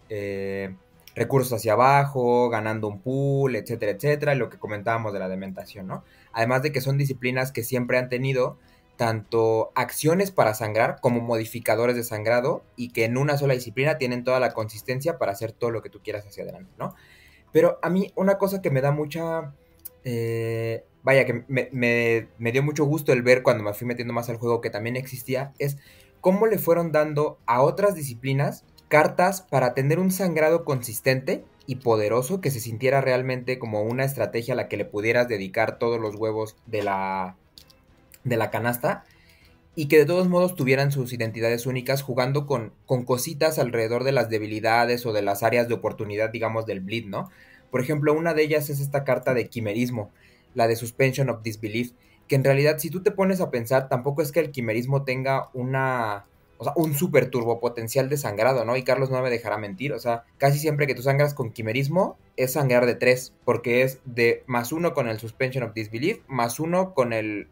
recursos hacia abajo, ganando un pool, etcétera, etcétera, lo que comentábamos de la dementación, ¿no? Además de que son disciplinas que siempre han tenido tanto acciones para sangrar como modificadores de sangrado, y que en una sola disciplina tienen toda la consistencia para hacer todo lo que tú quieras hacia adelante, ¿no? Pero a mí una cosa que me da mucha... que me dio mucho gusto el ver cuando me fui metiendo más al juego, que también existía, es cómo le fueron dando a otras disciplinas cartas para tener un sangrado consistente y poderoso, que se sintiera realmente como una estrategia a la que le pudieras dedicar todos los huevos de la canasta, y que de todos modos tuvieran sus identidades únicas, jugando con cositas alrededor de las debilidades o de las áreas de oportunidad, digamos, del bleed, ¿no? Por ejemplo, una de ellas es esta carta de Quimerismo, la de Suspension of Disbelief, que en realidad, si tú te pones a pensar, tampoco es que el Quimerismo tenga un super turbo potencial de sangrado, ¿no? Y Carlos no me dejará mentir, o sea, casi siempre que tú sangras con Quimerismo es sangrar de 3, porque es de +1 con el Suspension of Disbelief, +1 con el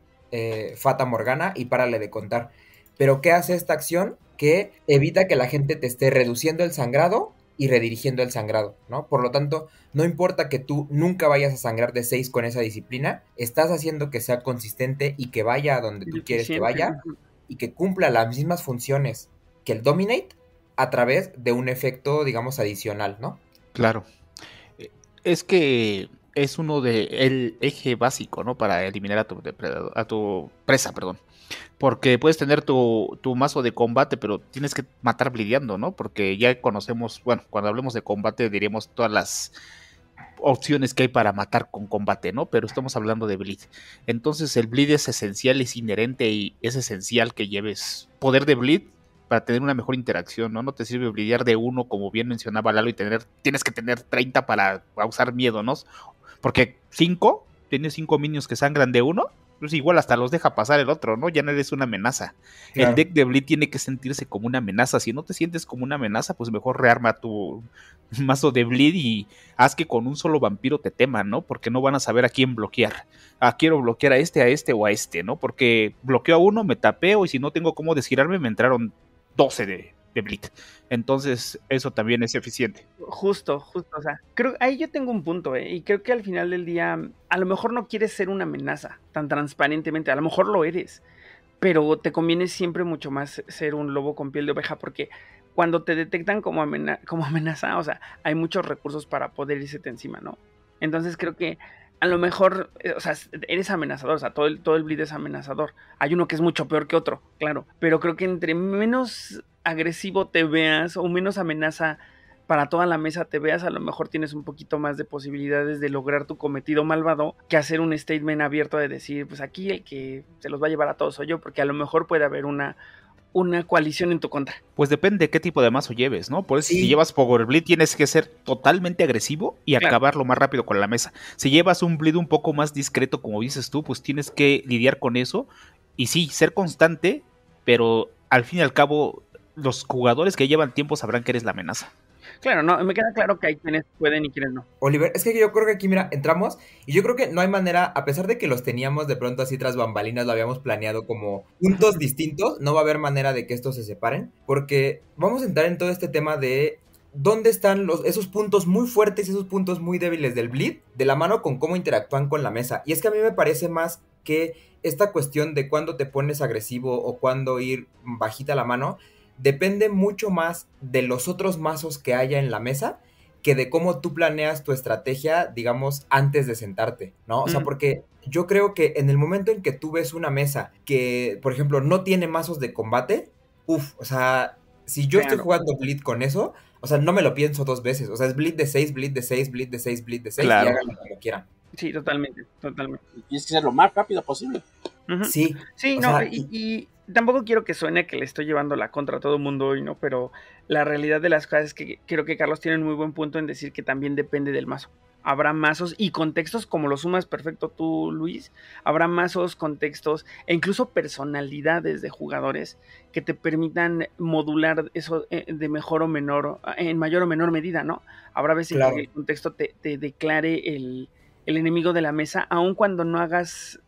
Fata Morgana, y párale de contar. Pero ¿qué hace esta acción? Que evita que la gente te esté reduciendo el sangrado y redirigiendo el sangrado, ¿no? Por lo tanto, no importa que tú nunca vayas a sangrar de 6 con esa disciplina, estás haciendo que sea consistente y que vaya a donde tú quieres que vaya, y que cumpla las mismas funciones que el Dominate a través de un efecto, digamos, adicional, ¿no? Claro. Es que es uno del eje básico, ¿no? Para eliminar a tu presa, perdón. Porque puedes tener tu mazo de combate, pero tienes que matar blideando, ¿no? Porque ya conocemos, bueno, cuando hablemos de combate diremos todas las opciones que hay para matar con combate, ¿no? Pero estamos hablando de bleed. Entonces el bleed es esencial, es inherente, y es esencial que lleves poder de bleed para tener una mejor interacción, ¿no? No te sirve bleedear de 1, como bien mencionaba Lalo, y tienes que tener 30 para causar miedo, ¿no? Porque 5, tienes 5 minions que sangran de 1, pues igual hasta los deja pasar el otro, ¿no? Ya no eres una amenaza. Claro. El deck de bleed tiene que sentirse como una amenaza. Si no te sientes como una amenaza, pues mejor rearma tu mazo de bleed y haz que con un solo vampiro te teman, ¿no? Porque no van a saber a quién bloquear. Quiero bloquear a este o a este, ¿no? Porque bloqueo a uno, me tapeo, y si no tengo cómo desgirarme, me entraron 12 de bleed. Entonces, eso también es eficiente. Justo, o sea, creo ahí yo tengo un punto, y creo que al final del día, a lo mejor no quieres ser una amenaza tan transparentemente, a lo mejor lo eres, pero te conviene siempre mucho más ser un lobo con piel de oveja, porque cuando te detectan como amenaza, o sea, hay muchos recursos para poder irse encima, ¿no? Entonces creo que a lo mejor, o sea, eres amenazador, o sea, todo el bleed es amenazador. Hay uno que es mucho peor que otro, claro, pero creo que entre menos agresivo te veas o menos amenaza para toda la mesa te veas, a lo mejor tienes un poquito más de posibilidades de lograr tu cometido malvado que hacer un statement abierto de decir, pues aquí el que se los va a llevar a todos soy yo, porque a lo mejor puede haber una coalición en tu contra. Pues depende de qué tipo de mazo lleves, ¿no? Por eso sí. Si llevas Power Bleed tienes que ser totalmente agresivo y claro, acabar lo más rápido con la mesa. Si llevas un bleed un poco más discreto, como dices tú, pues tienes que lidiar con eso y sí, ser constante, pero al fin y al cabo los jugadores que llevan tiempo sabrán que eres la amenaza. Claro, no, me queda claro que hay quienes pueden y quienes no. Oliver, es que yo creo que aquí, mira, entramos y yo creo que no hay manera, a pesar de que los teníamos de pronto así tras bambalinas, lo habíamos planeado como puntos distintos, no va a haber manera de que estos se separen, porque vamos a entrar en todo este tema de dónde están esos puntos muy fuertes y esos puntos muy débiles del bleed, de la mano con cómo interactúan con la mesa. Y es que a mí me parece más que esta cuestión de cuándo te pones agresivo o cuándo ir bajita la mano depende mucho más de los otros mazos que haya en la mesa que de cómo tú planeas tu estrategia, digamos, antes de sentarte, ¿no? O sea, porque yo creo que en el momento en que tú ves una mesa que, por ejemplo, no tiene mazos de combate, o sea, si yo estoy jugando bleed con eso, o sea, no me lo pienso dos veces, o sea, es bleed de 6, bleed de 6, bleed de 6, bleed de 6, claro, y háganlo como quieran. Sí, totalmente. Tienes que ser lo más rápido posible. Sí. Sí, no, sea, y tampoco quiero que suene que le estoy llevando la contra a todo mundo hoy, ¿no? Pero la realidad de las cosas es que creo que Carlos tiene un muy buen punto en decir que también depende del mazo. Habrá mazos y contextos, como lo sumas perfecto tú, Luis, habrá mazos, contextos e incluso personalidades de jugadores que te permitan modular eso de mejor o menor, en mayor o menor medida, ¿no? Habrá veces claro, que el contexto te declare el enemigo de la mesa, aun cuando no hagas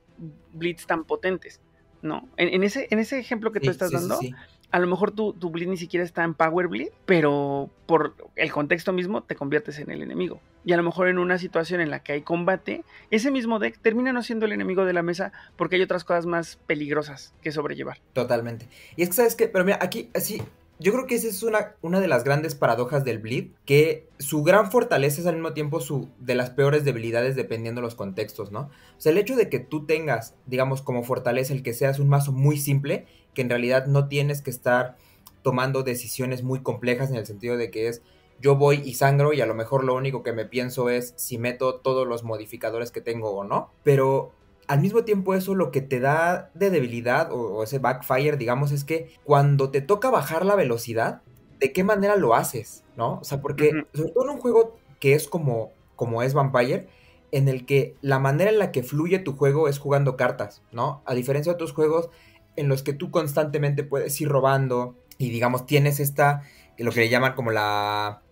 blitz tan potentes, ¿no? En ese ejemplo que tú estás dando, sí. A lo mejor tu bleed ni siquiera está en power bleed, pero por el contexto mismo te conviertes en el enemigo. Y a lo mejor en una situación en la que hay combate, ese mismo deck termina no siendo el enemigo de la mesa porque hay otras cosas más peligrosas que sobrellevar. Totalmente. Y es que, ¿sabes qué? Pero mira, aquí así, yo creo que esa es una de las grandes paradojas del bleed, que su gran fortaleza es al mismo tiempo de las peores debilidades dependiendo de los contextos, ¿no? O sea, el hecho de que tú tengas, digamos, como fortaleza el que seas un mazo muy simple, que en realidad no tienes que estar tomando decisiones muy complejas en el sentido de que es yo voy y sangro y a lo mejor lo único que me pienso es si meto todos los modificadores que tengo o no, pero al mismo tiempo eso lo que te da de debilidad o ese backfire, digamos, es que cuando te toca bajar la velocidad, ¿de qué manera lo haces? ¿No? O sea, porque sobre todo en un juego que es como es Vampire, en el que la manera en la que fluye tu juego es jugando cartas, ¿no? A diferencia de otros juegos en los que tú constantemente puedes ir robando y, digamos, tienes lo que le llaman como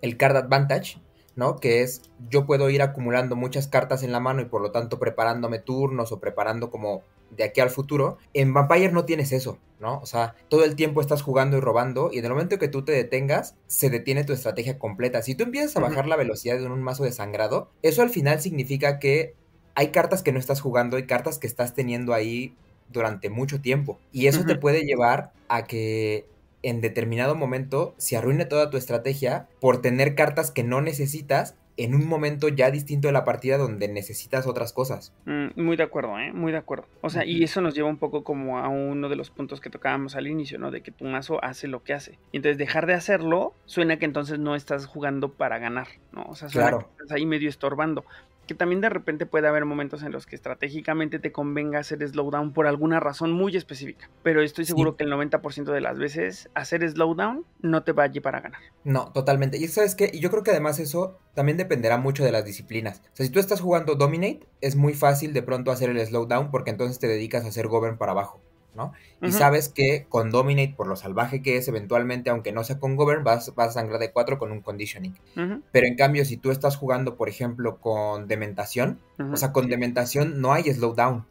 el card advantage, ¿no? Que es, yo puedo ir acumulando muchas cartas en la mano y por lo tanto preparándome turnos o preparando como de aquí al futuro. En Vampire no tienes eso, ¿no? O sea, todo el tiempo estás jugando y robando y en el momento que tú te detengas, se detiene tu estrategia completa. Si tú empiezas a bajar la velocidad en un mazo de sangrado, eso al final significa que hay cartas que no estás jugando, hay cartas que estás teniendo ahí durante mucho tiempo. Y eso te puede llevar a que en determinado momento se arruine toda tu estrategia por tener cartas que no necesitas en un momento ya distinto de la partida donde necesitas otras cosas. Muy de acuerdo, muy de acuerdo. O sea, y eso nos lleva un poco como a uno de los puntos que tocábamos al inicio, ¿no? De que tu mazo hace lo que hace. Y entonces dejar de hacerlo suena que entonces no estás jugando para ganar, ¿no? O sea, suena que estás ahí medio estorbando. Que también de repente puede haber momentos en los que estratégicamente te convenga hacer slowdown por alguna razón muy específica. Pero estoy seguro que el 90% de las veces hacer slowdown no te va a llevar a ganar. No, totalmente. Y ¿sabes qué? Yo creo que además eso también dependerá mucho de las disciplinas. O sea, si tú estás jugando Dominate, es muy fácil de pronto hacer el slowdown porque entonces te dedicas a hacer govern para abajo, ¿no? Y sabes que con Dominate, por lo salvaje que es, eventualmente, aunque no sea con Govern, vas a sangrar de 4 con un Conditioning. Pero en cambio, si tú estás jugando, por ejemplo, con Dementación, o sea, con Dementación no hay slowdown,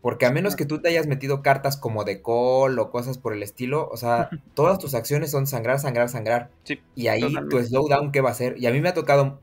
porque a menos que tú te hayas metido cartas como de call o cosas por el estilo, o sea, todas tus acciones son sangrar, sangrar, sangrar. Sí, y ahí totalmente. Tu slowdown, ¿qué va a ser? Y a mí me ha tocado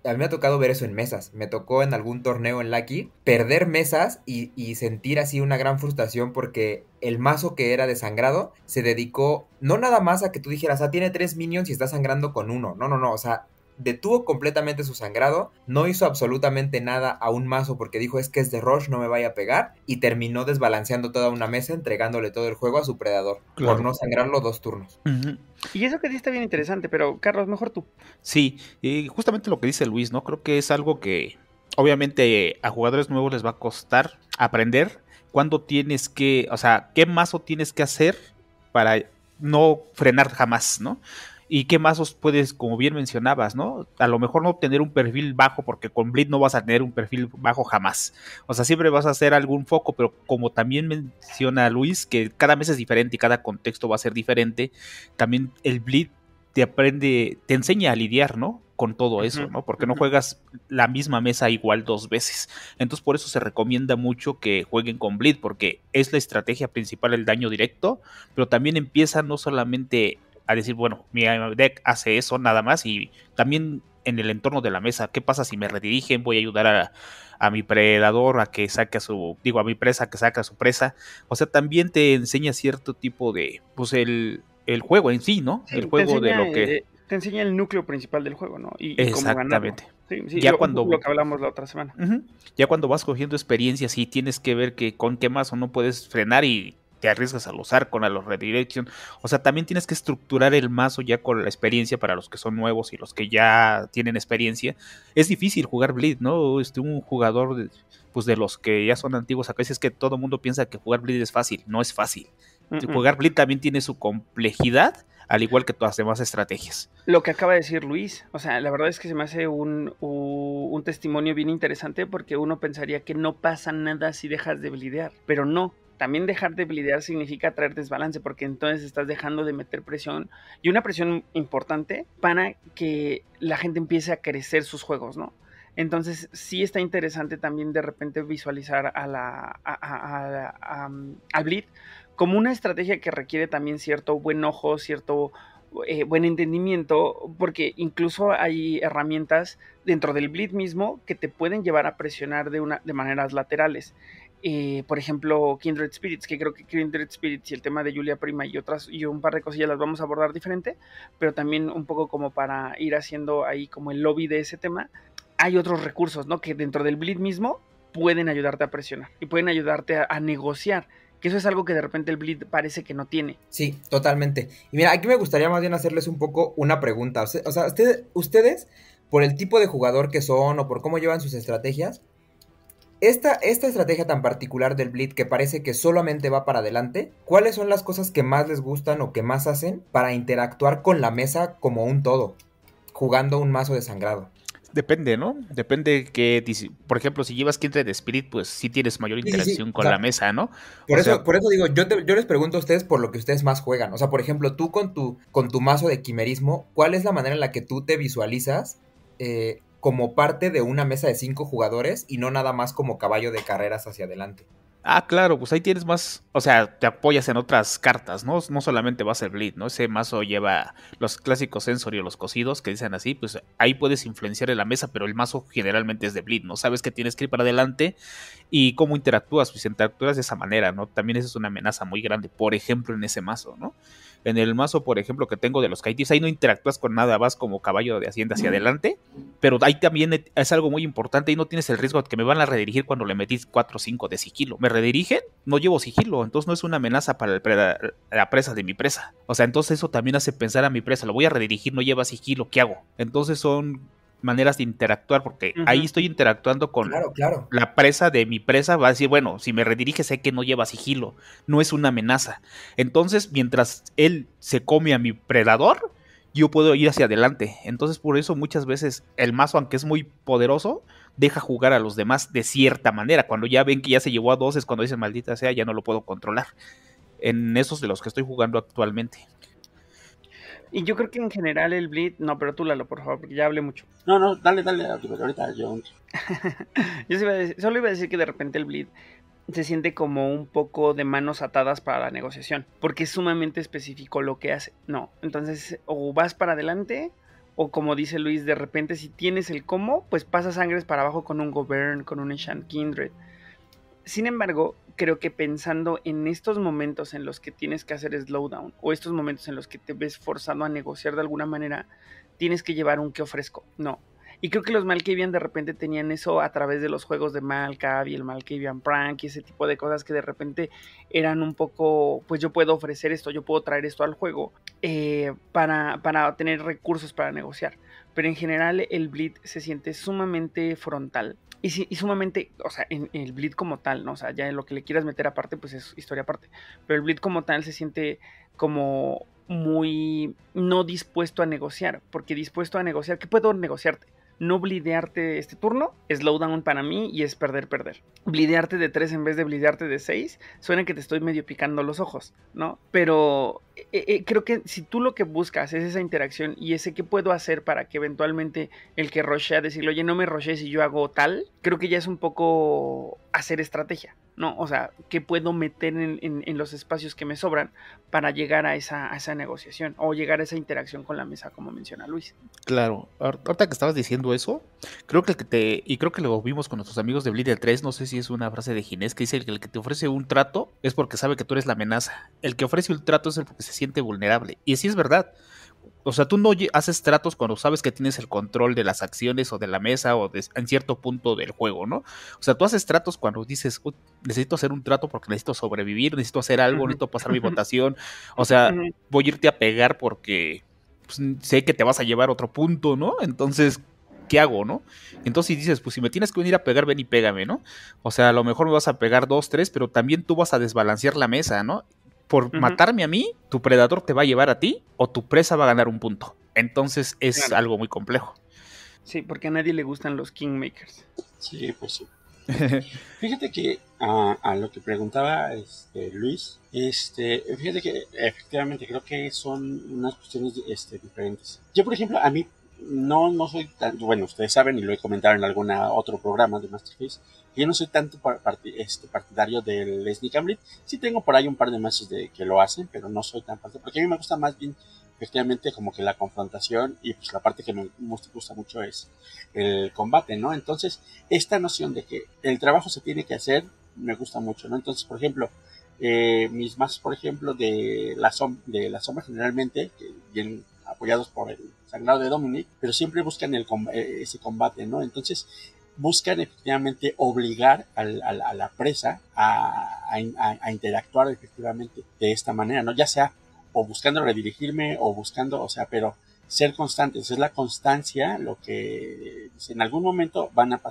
ver eso en mesas. Me tocó en algún torneo en Lucky perder mesas y sentir así una gran frustración porque el mazo que era de sangrado se dedicó no nada más a que tú dijeras, ah, tiene 3 minions y está sangrando con 1. No, o sea, detuvo completamente su sangrado, no hizo absolutamente nada a un mazo porque dijo es que es de rush, no me vaya a pegar, y terminó desbalanceando toda una mesa, entregándole todo el juego a su predador, claro, por no sangrarlo 2 turnos. Uh-huh. Y eso que dice está bien interesante, pero Carlos, mejor tú. Sí, y justamente lo que dice Luis, ¿no? Creo que es algo que obviamente a jugadores nuevos les va a costar aprender cuándo tienes que, o sea, qué mazo tienes que hacer para no frenar jamás, ¿no? Y qué mazos puedes, como bien mencionabas, ¿no? A lo mejor no tener un perfil bajo, porque con Blitz no vas a tener un perfil bajo jamás. O sea, siempre vas a hacer algún foco, pero como también menciona Luis, que cada mes es diferente y cada contexto va a ser diferente, también el Blitz te aprende, te enseña a lidiar, ¿no? Con todo eso, ¿no? Porque no juegas la misma mesa igual 2 veces. Entonces por eso se recomienda mucho que jueguen con Blitz, porque es la estrategia principal el daño directo, pero también empieza no solamente a decir, bueno, mi deck hace eso nada más, y también en el entorno de la mesa, ¿qué pasa si me redirigen? Voy a ayudar a mi predador a que saque a su, digo, a mi presa que saque a su presa. O sea, también te enseña cierto tipo de, pues el juego en sí, ¿no? Sí, el juego enseña, de lo que... Te enseña el núcleo principal del juego, ¿no? Y exactamente. Cómo ganarlo. Sí, sí, ya cuando, lo que hablamos la otra semana. Uh-huh. Ya cuando vas cogiendo experiencias y tienes que ver que con qué mazo no puedes frenar y te arriesgas a los arcos, a los redirection. O sea, también tienes que estructurar el mazo ya con la experiencia para los que son nuevos y los que ya tienen experiencia. Es difícil jugar Blitz, ¿no? Un jugador de, pues de los que ya son antiguos, a veces es que todo el mundo piensa que jugar Blitz es fácil. No es fácil. Uh-uh. Jugar Blitz también tiene su complejidad, al igual que todas las demás estrategias. Lo que acaba de decir Luis, o sea, la verdad es que se me hace un testimonio bien interesante, porque uno pensaría que no pasa nada si dejas de blidear, pero no. También dejar de blidear significa traer desbalance, porque entonces estás dejando de meter presión, y una presión importante para que la gente empiece a crecer sus juegos, ¿no? Entonces sí está interesante también de repente visualizar a Blitz como una estrategia que requiere también cierto buen ojo, cierto buen entendimiento, porque incluso hay herramientas dentro del Blitz mismo que te pueden llevar a presionar de maneras laterales. Por ejemplo, Kindred Spirits, que creo que Kindred Spirits y el tema de Julia Prima y otras y un par de cosillas las vamos a abordar diferente, pero también un poco como para ir haciendo ahí como el lobby de ese tema. Hay otros recursos, ¿no? Que dentro del Blitz mismo pueden ayudarte a presionar y pueden ayudarte a negociar, que eso es algo que de repente el Blitz parece que no tiene. Sí, totalmente. Y mira, aquí me gustaría más bien hacerles un poco una pregunta. O sea, ustedes, por el tipo de jugador que son o por cómo llevan sus estrategias, Esta estrategia tan particular del Blitz que parece que solamente va para adelante, ¿cuáles son las cosas que más les gustan o que más hacen para interactuar con la mesa como un todo, jugando un mazo de sangrado? Depende, ¿no? Depende que, por ejemplo, si llevas Kindred Spirit, pues sí tienes mayor interacción con la mesa, ¿no? Por eso digo, yo les pregunto a ustedes por lo que ustedes más juegan. O sea, por ejemplo, tú con tu mazo de quimerismo, ¿cuál es la manera en la que tú te visualizas como parte de una mesa de 5 jugadores y no nada más como caballo de carreras hacia adelante? Ah, claro, pues ahí tienes más, o sea, te apoyas en otras cartas, ¿no? No solamente va a ser Blitz, ¿no? Ese mazo lleva los clásicos Sensory o los cocidos, que dicen así, pues ahí puedes influenciar en la mesa, pero el mazo generalmente es de Blitz, ¿no? Sabes que tienes que ir para adelante y cómo interactúas, pues interactúas de esa manera, ¿no? También esa es una amenaza muy grande, por ejemplo, en ese mazo, ¿no? En el mazo, por ejemplo, que tengo de los Kaitis, ahí no interactúas con nada, vas como caballo de hacienda hacia adelante, pero ahí también es algo muy importante y no tienes el riesgo de que me van a redirigir cuando le metís 4 o 5 de sigilo. Me redirigen, no llevo sigilo, entonces no es una amenaza para la presa de mi presa. O sea, entonces eso también hace pensar a mi presa, lo voy a redirigir, no lleva sigilo, ¿qué hago? Entonces son maneras de interactuar, porque ahí estoy interactuando con la presa de mi presa, va a decir, bueno, si me redirige sé que no lleva sigilo, no es una amenaza. Entonces, mientras él se come a mi predador, yo puedo ir hacia adelante. Entonces, por eso muchas veces el mazo, aunque es muy poderoso, deja jugar a los demás de cierta manera. Cuando ya ven que ya se llevó a 2 es cuando dicen, maldita sea, ya no lo puedo controlar. En esos de los que estoy jugando actualmente. Y yo creo que en general el Blitz... No, pero tú, Lalo, por favor, porque ya hablé mucho. No, dale, ahorita yo... Solo iba a decir que de repente el Blitz se siente como un poco de manos atadas para la negociación, porque es sumamente específico lo que hace, ¿no? Entonces, o vas para adelante, o como dice Luis, de repente si tienes el cómo, pues pasas sangres para abajo con un Govern, con un Enchant Kindred. Sin embargo, creo que pensando en estos momentos en los que tienes que hacer slowdown, o estos momentos en los que te ves forzado a negociar de alguna manera, tienes que llevar un que ofrezco, no. Y creo que los Malkavian de repente tenían eso a través de los juegos de Malkav y el Malkavian Prank y ese tipo de cosas que de repente eran un poco, pues yo puedo ofrecer esto, yo puedo traer esto al juego para tener recursos para negociar. Pero en general el bleed se siente sumamente frontal y sumamente, o sea, en el bleed como tal, ¿no? O sea, ya en lo que le quieras meter aparte, pues es historia aparte. Pero el bleed como tal se siente como muy no dispuesto a negociar, porque dispuesto a negociar, ¿qué puedo negociarte? No blidearte este turno, slowdown para mí y es perder. Blidearte de 3 en vez de blidearte de 6, suena que te estoy medio picando los ojos, ¿no? Pero creo que si tú lo que buscas es esa interacción y ese qué puedo hacer para que eventualmente el que roshea decirle, oye, no me roshees si yo hago tal, creo que ya es un poco hacer estrategia, ¿no? O sea, qué puedo meter en los espacios que me sobran para llegar a esa negociación o llegar a esa interacción con la mesa, como menciona Luis. Claro, ahorita que estabas diciendo eso, creo que lo vimos con nuestros amigos de Bleeder 3, no sé si es una frase de Ginés que dice que el que te ofrece un trato es porque sabe que tú eres la amenaza, el que ofrece un trato es el que se siente vulnerable, y así es verdad. O sea, tú no haces tratos cuando sabes que tienes el control de las acciones o de la mesa o en cierto punto del juego, ¿no? O sea, tú haces tratos cuando dices, necesito hacer un trato porque necesito sobrevivir, necesito hacer algo, necesito pasar mi votación, o sea, voy a irte a pegar porque pues, sé que te vas a llevar a otro punto, ¿no? Entonces, ¿qué hago, no? Entonces dices, pues si me tienes que venir a pegar, ven y pégame, ¿no? O sea, a lo mejor me vas a pegar 2, 3, pero también tú vas a desbalancear la mesa, ¿no? Por matarme a mí, tu predador te va a llevar a ti o tu presa va a ganar un punto. Entonces es algo muy complejo. Sí, porque a nadie le gustan los Kingmakers. Sí, pues sí. Fíjate que a lo que preguntaba Luis, fíjate que efectivamente creo que son unas cuestiones diferentes. Yo, por ejemplo, a mí no soy tan, bueno, ustedes saben y lo he comentado en algún otro programa de Master Phase, yo no soy tanto partidario del Sneak and Bleed. Sí tengo por ahí un par de mazos que lo hacen, pero no soy tan partidario, porque a mí me gusta más bien efectivamente como que la confrontación, y pues la parte que me gusta mucho es el combate, ¿no? Entonces, esta noción de que el trabajo se tiene que hacer me gusta mucho, ¿no? Entonces, por ejemplo, mis mazos, por ejemplo, de la sombra generalmente, bien apoyados por el sangrado de Dominate, pero siempre buscan ese combate, ¿no? Entonces buscan efectivamente obligar a la presa a interactuar efectivamente de esta manera, ¿no? Ya sea o buscando redirigirme o buscando, o sea, pero ser constantes, es la constancia lo que en algún momento van a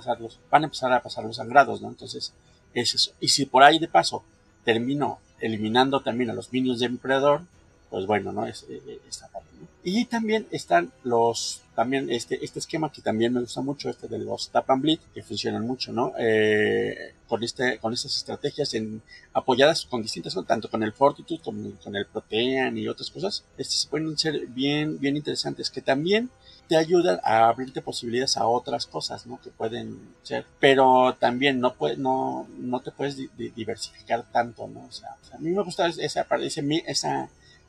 empezar a pasar los sangrados, ¿no? Entonces es eso. Y si por ahí de paso termino eliminando también a los minions de mi predador, pues bueno, ¿no? Es esta parte, ¿no? Y también están este esquema que también me gusta mucho, de los Tap and Bleed, que funcionan mucho, ¿no? Con estas estrategias apoyadas con distintas, tanto con el Fortitude, con el Protean y otras cosas, pueden ser bien, bien interesantes, que también te ayudan a abrirte posibilidades a otras cosas, ¿no? Que pueden ser, pero también no te puedes diversificar tanto, ¿no? O sea, a mí me gusta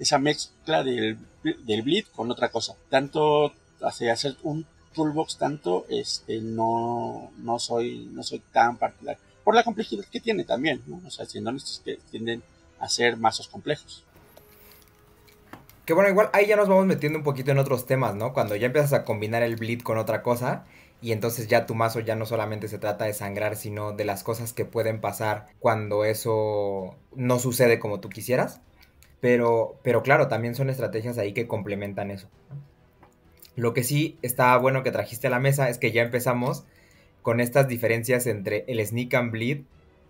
esa mezcla del bleed con otra cosa. Tanto hacer un toolbox, tanto no soy tan particular. Por la complejidad que tiene también, ¿no? O sea, siendo honestos, que tienden a ser mazos complejos. Que bueno, igual ahí ya nos vamos metiendo un poquito en otros temas, ¿no? Cuando ya empiezas a combinar el bleed con otra cosa, y entonces ya tu mazo ya no solamente se trata de sangrar, sino de las cosas que pueden pasar cuando eso no sucede como tú quisieras. Pero claro, también son estrategias ahí que complementan eso. Lo que sí está bueno que trajiste a la mesa es que ya empezamos con estas diferencias entre el Sneak and Bleed,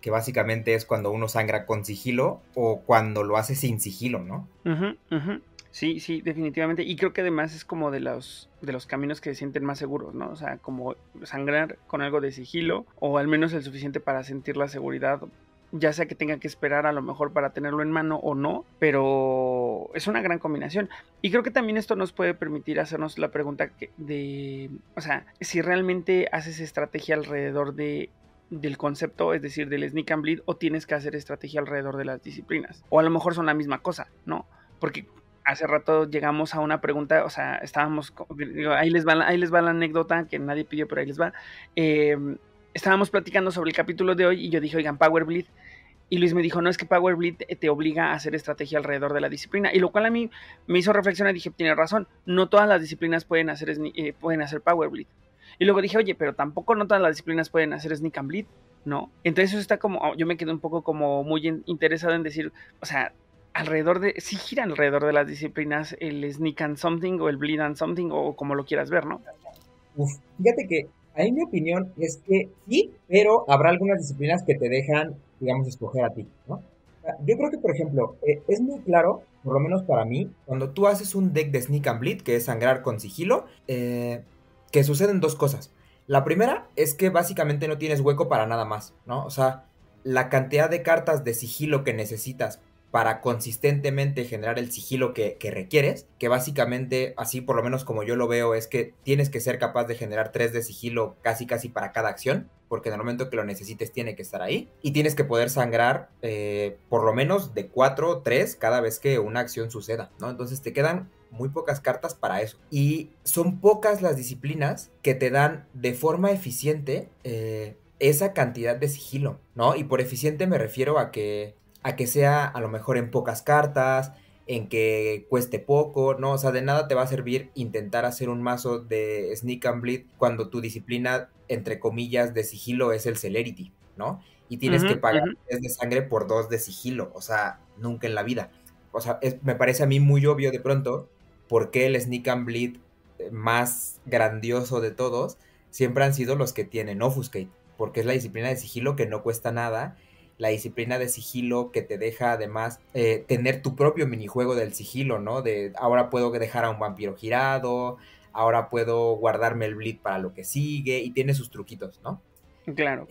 que básicamente es cuando uno sangra con sigilo, o cuando lo hace sin sigilo, ¿no? Sí, sí, definitivamente. Y creo que además es como de los caminos que se sienten más seguros, ¿no? O sea, como sangrar con algo de sigilo, o al menos el suficiente para sentir la seguridad, ya sea que tenga que esperar a lo mejor para tenerlo en mano o no, pero es una gran combinación. Y creo que también esto nos puede permitir hacernos la pregunta o sea, si realmente haces estrategia alrededor del concepto, es decir, del Sneak and Bleed, o tienes que hacer estrategia alrededor de las disciplinas. O a lo mejor son la misma cosa, ¿no? Porque hace rato llegamos a una pregunta, o sea, estábamos, digo, ahí les va la anécdota que nadie pidió, pero ahí les va. estábamos platicando sobre el capítulo de hoy y yo dije, oigan, Power Bleed. Y Luis me dijo, no, es que Power Bleed te obliga a hacer estrategia alrededor de la disciplina. Y lo cual a mí me hizo reflexionar y dije, tiene razón, no todas las disciplinas pueden hacer Power Bleed. Y luego dije, oye, pero tampoco no todas las disciplinas pueden hacer Sneak and Bleed, ¿no? Entonces eso está como, yo me quedé un poco como muy interesado en decir, o sea, alrededor de, sí gira alrededor de las disciplinas el Sneak and Something o el Bleed and Something o como lo quieras ver, ¿no? Uf, fíjate que ahí mi opinión es que sí, pero habrá algunas disciplinas que te dejan, digamos, escoger a ti, ¿no? Yo creo que, por ejemplo, es muy claro, por lo menos para mí, cuando tú haces un deck de Sneak and Bleed, que es sangrar con sigilo, que suceden dos cosas. La primera es que básicamente no tienes hueco para nada más, ¿no? O sea, la cantidad de cartas de sigilo que necesitas para consistentemente generar el sigilo que requieres, que básicamente, así por lo menos como yo lo veo, es que tienes que ser capaz de generar 3 de sigilo casi para cada acción, porque en el momento que lo necesites tiene que estar ahí, y tienes que poder sangrar por lo menos de 4 o 3 cada vez que una acción suceda, ¿no? Entonces te quedan muy pocas cartas para eso, y son pocas las disciplinas que te dan de forma eficiente esa cantidad de sigilo, ¿no? Y por eficiente me refiero a que sea a lo mejor en pocas cartas, en que cueste poco, ¿no? O sea, de nada te va a servir intentar hacer un mazo de Sneak and Bleed cuando tu disciplina, entre comillas, de sigilo es el Celerity, ¿no? Y tienes que pagar 3 de sangre por 2 de sigilo, o sea, nunca en la vida. O sea, me parece a mí muy obvio de pronto por qué el Sneak and Bleed más grandioso de todos siempre han sido los que tienen Obfuscate, porque es la disciplina de sigilo que no cuesta nada, la disciplina de sigilo que te deja además tener tu propio minijuego del sigilo, ¿no? De ahora puedo dejar a un vampiro girado, ahora puedo guardarme el bleed para lo que sigue, y tiene sus truquitos, ¿no? Claro.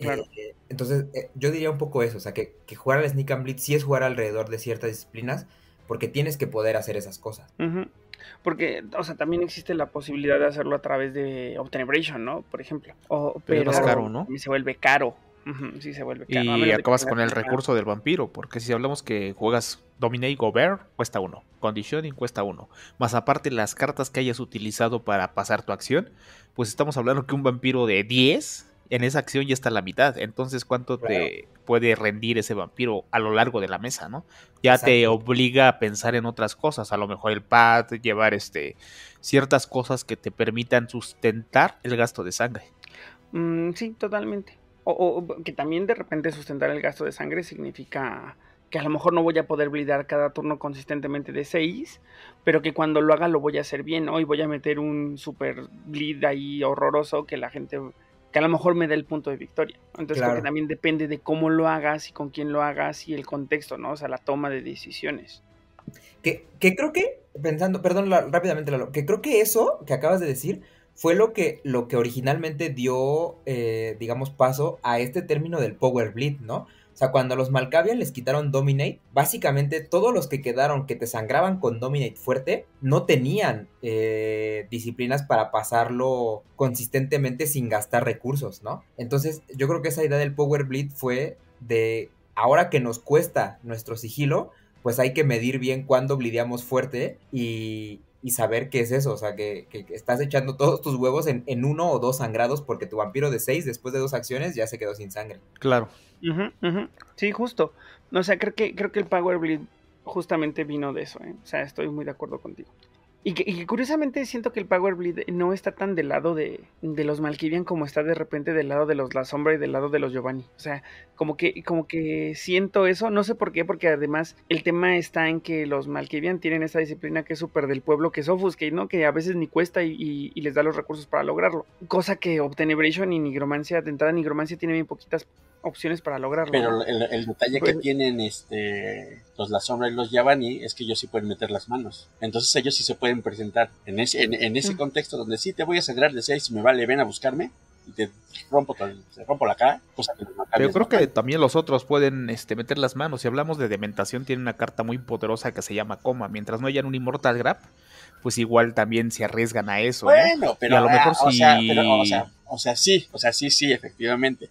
Entonces, yo diría un poco eso, o sea, que jugar al Sneak and Bleed sí es jugar alrededor de ciertas disciplinas, porque tienes que poder hacer esas cosas. Porque, o sea, también existe la posibilidad de hacerlo a través de Obtenebration, ¿no? Por ejemplo. Pero es más caro, ¿no? Se vuelve caro. Sí, se vuelve caro. Y acabas con el recurso del vampiro, porque si hablamos que juegas Dominate o Bear, cuesta 1, Conditioning cuesta 1, más aparte las cartas que hayas utilizado para pasar tu acción, pues estamos hablando que un vampiro de 10 en esa acción ya está a la mitad, entonces ¿cuánto te puede rendir ese vampiro a lo largo de la mesa, no? Ya te obliga a pensar en otras cosas, a lo mejor el pad, llevar ciertas cosas que te permitan sustentar el gasto de sangre. Sí, totalmente. O que también de repente sustentar el gasto de sangre significa que a lo mejor no voy a poder bleedar cada turno consistentemente de 6, pero que cuando lo haga lo voy a hacer bien, ¿no? Y voy a meter un super bleed ahí horroroso que la gente, que a lo mejor me dé el punto de victoria. Entonces creo que también depende de cómo lo hagas y con quién lo hagas y el contexto, ¿no? O sea, la toma de decisiones. Que creo que, rápidamente Lalo, que creo que eso que acabas de decir fue lo que originalmente dio, digamos, paso a este término del Power Bleed, ¿no? O sea, cuando a los Malkavian les quitaron Dominate, básicamente todos los que quedaron que te sangraban con Dominate fuerte no tenían disciplinas para pasarlo consistentemente sin gastar recursos, ¿no? Entonces, yo creo que esa idea del Power Bleed fue de ahora que nos cuesta nuestro sigilo, pues hay que medir bien cuándo bleedamos fuerte y saber qué es eso, o sea, que estás echando todos tus huevos en 1 o 2 sangrados porque tu vampiro de 6 después de 2 acciones ya se quedó sin sangre. Claro. Sí, justo. O sea, creo que el Power Bleed justamente vino de eso, ¿eh? O sea, estoy muy de acuerdo contigo. Y que curiosamente siento que el Power Bleed no está tan del lado de los Malkavian como está de repente del lado de los La Sombra y del lado de los Giovanni. O sea, como que siento eso, no sé por qué, porque además el tema está en que los Malkavian tienen esa disciplina que es súper del pueblo, que es Obfuscate, ¿no? Que a veces ni cuesta y les da los recursos para lograrlo. Cosa que Obtenebration y Nigromancia, de entrada Nigromancia tiene bien poquitas opciones para lograrlo. Pero el detalle que tienen los La Sombra y los Giovanni es que ellos sí pueden meter las manos. Entonces ellos sí se pueden presentar en ese contexto donde sí te voy a sangrar de 6 y me vale, ven a buscarme y te rompo la cara, cosa que pero creo que también los otros pueden meter las manos. Si hablamos de Dementación, tiene una carta muy poderosa que se llama Coma. Mientras no hayan un Immortal Grab, pues igual también se arriesgan a eso. Bueno, ¿no? Pero a lo mejor sí. O sea, sí, efectivamente.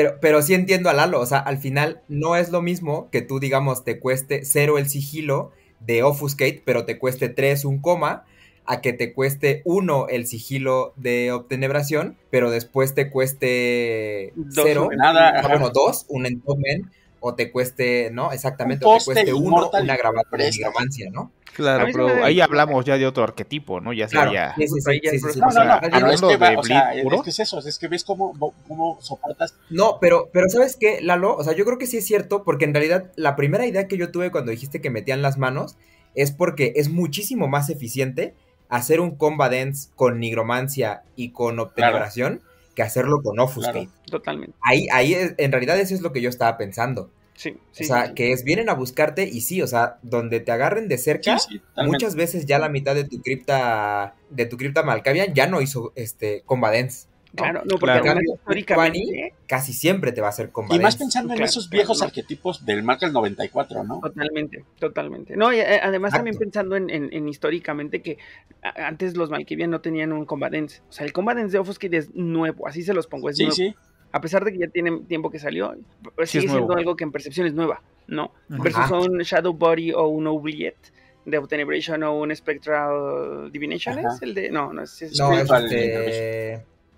Pero sí entiendo a Lalo, o sea, al final no es lo mismo que tú, digamos, te cueste 0 el sigilo de Obfuscate, pero te cueste 3 un coma, a que te cueste uno el sigilo de obtenebración, pero después te cueste cero, nada. Bueno, dos, un entomen, o te cueste, ¿no? Exactamente, o te cueste uno, una grabadora de nigromancia, ¿no? Claro, pero ahí hablamos ya de otro arquetipo, ¿no? Ya sería... No, es que es eso, es que ves cómo soportas... No, pero ¿sabes qué, Lalo? O sea, yo creo que sí es cierto, porque en realidad la primera idea que yo tuve cuando dijiste que metían las manos es porque es muchísimo más eficiente hacer un Combat Ends con nigromancia y con obtenebración que hacerlo con Obfuscate. Claro, totalmente. Ahí es, en realidad eso es lo que yo estaba pensando. Sí, sí, o sea, sí, que es, vienen a buscarte y sí, o sea, donde te agarren de cerca, muchas veces ya la mitad de tu cripta Malkavian ya no hizo Combat Ends. Claro, no, porque históricamente casi siempre te va a hacer combate. Y más pensando en esos viejos arquetipos del Marca del 94, ¿no? Totalmente, totalmente. No, y además también pensando en históricamente que antes los Malkavian no tenían un combatens. O sea, el combatens de Obfuscate es nuevo, así se los pongo, es nuevo. Sí. A pesar de que ya tiene tiempo que salió, sigue siendo algo que en percepción es nueva, ¿no? Ajá. Versus un Shadow Body o un Oubliette de Obtenebration o un Spectral Divination, ¿es el de...? No, es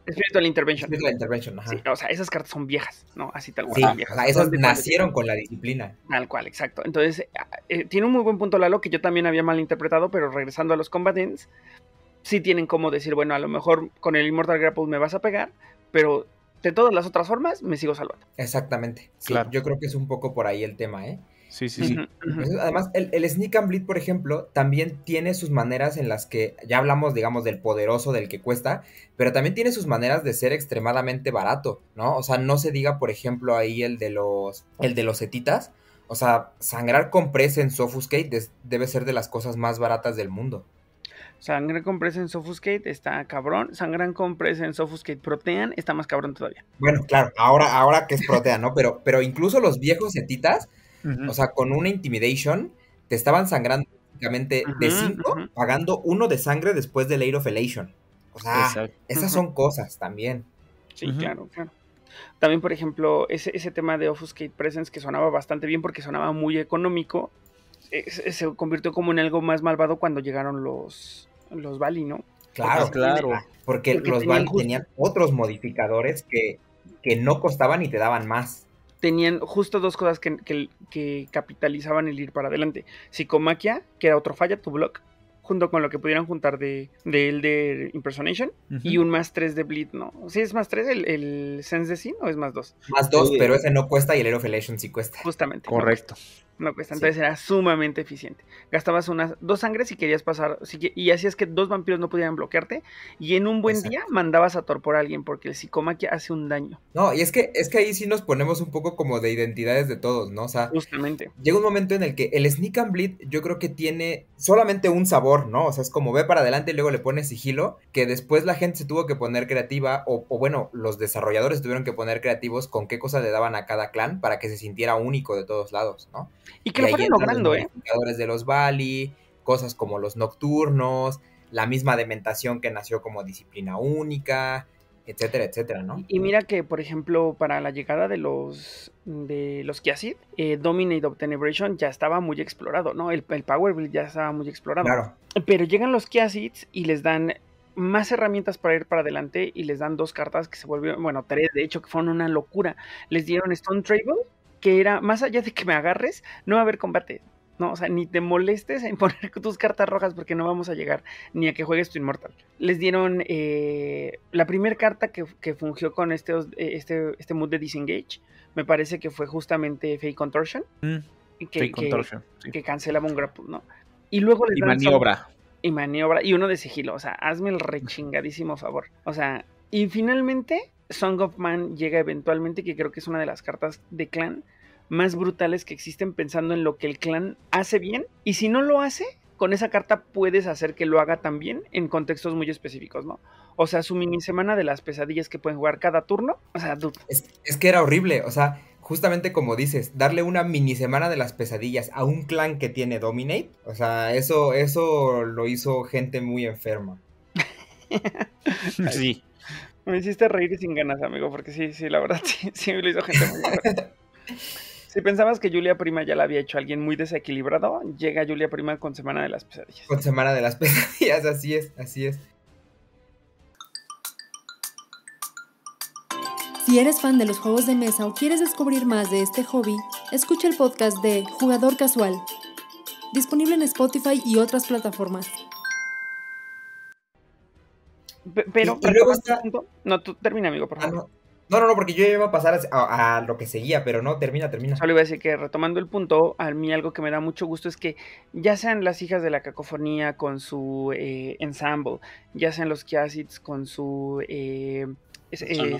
Spiritual Intervention. Spiritual Intervention, ajá. Sí, o sea, esas cartas son viejas, ¿no? Así tal cual. Sí, viejas, o sea, esas nacieron con la disciplina. Tal cual, exacto. Entonces, tiene un muy buen punto Lalo, que yo también había malinterpretado, pero regresando a los combatants, sí tienen como decir, bueno, a lo mejor con el Immortal Grapple me vas a pegar, pero de todas las otras formas me sigo salvando. Exactamente. Sí, claro. Yo creo que es un poco por ahí el tema, ¿eh? Sí, sí, sí. Entonces, además, el Sneak and Bleed, por ejemplo, también tiene sus maneras en las que, ya hablamos, digamos, del poderoso, del que cuesta, pero también tiene sus maneras de ser extremadamente barato, ¿no? O sea, no se diga, por ejemplo, ahí el de los Setitas. O sea, sangrar con Presence Obfuscate debe ser de las cosas más baratas del mundo. Sangrar con Presence Obfuscate está cabrón. Sangrar con Presence Obfuscate Protean está más cabrón todavía. Bueno, claro, ahora que es Protean, ¿no? Pero incluso los viejos Setitas... O sea, con una Intimidation te estaban sangrando prácticamente de 5, pagando 1 de sangre después del Air of Elation. O sea, esas son cosas también. Sí, claro, claro. También, por ejemplo, ese tema de Obfuscate Presence que sonaba bastante bien porque sonaba muy económico, se convirtió como en algo más malvado cuando llegaron los Vali, ¿no? Claro, claro. Porque los Vali tenían otros modificadores que no costaban y te daban más. Tenían justo dos cosas que capitalizaban el ir para adelante. Psicomaquia, que era otro falla, tu block, junto con lo que pudieran juntar de Elder Impersonation, y un +3 de Bleed, ¿no? ¿Sí es +3 el Sense de Sin o es +2? +2, pero ese no cuesta y el Air of Elation sí cuesta. Justamente. Correcto. No cuesta. Entonces era sumamente eficiente. Gastabas dos sangres y querías pasar, y hacías que dos vampiros no pudieran bloquearte, y en un buen día mandabas a torpor a alguien, porque el psicomaquia hace un daño. No, y es que ahí sí nos ponemos un poco como de identidades de todos, ¿no? O sea, justamente. Llega un momento en el que el Sneak and Bleed yo creo que tiene solamente un sabor, ¿no? O sea, es como ve para adelante y luego le pones sigilo, que después la gente se tuvo que poner creativa, o bueno, los desarrolladores tuvieron que poner creativos con qué cosas le daban a cada clan para que se sintiera único de todos lados, ¿no? Y que lo fueron logrando, los modificadores de los Vali, cosas como los nocturnos, la misma Dementación que nació como disciplina única, etcétera, etcétera, ¿no? Y mira que, por ejemplo, para la llegada de los Kiasid, Dominate Obtenebration ya estaba muy explorado, ¿no? El Power Build ya estaba muy explorado. Claro. Pero llegan los Kiasids y les dan más herramientas para ir para adelante y les dan dos cartas que se volvieron, bueno, tres, de hecho, que fueron una locura. Les dieron Stone Trable, que era, más allá de que me agarres, no va a haber combate, ¿no? O sea, ni te molestes en poner tus cartas rojas porque no vamos a llegar ni a que juegues tu Inmortal. Les dieron la primera carta que fungió con este mood de Disengage, me parece que fue justamente Fake Contortion, que cancelaba un grapple, ¿no? Y luego les dan maniobra, y uno de sigilo, o sea, hazme el rechingadísimo favor. O sea, y finalmente... Song of Man llega eventualmente, que creo que es una de las cartas de clan más brutales que existen, pensando en lo que el clan hace bien, y si no lo hace, con esa carta puedes hacer que lo haga también en contextos muy específicos, ¿no? O sea, su mini semana de las pesadillas que pueden jugar cada turno, o sea, dude. Es que era horrible, o sea, justamente como dices, darle una mini semana de las pesadillas a un clan que tiene Dominate, o sea, eso lo hizo gente muy enferma. Sí. Me hiciste reír sin ganas, amigo, porque sí, la verdad, sí me lo hizo gente muy buena. Si pensabas que Julia Prima ya la había hecho alguien muy desequilibrado, llega Julia Prima con Semana de las Pesadillas. Con Semana de las Pesadillas, así es, así es. Si eres fan de los juegos de mesa o quieres descubrir más de este hobby, escucha el podcast de Jugador Casual, disponible en Spotify y otras plataformas. Pero luego está... No, tú termina, amigo, por favor. No, porque yo iba a pasar a lo que seguía, pero no, termina. Solo iba a decir que, retomando el punto, a mí algo que me da mucho gusto es que ya sean las Hijas de la Cacofonía con su ensemble, ya sean los Kiasits con su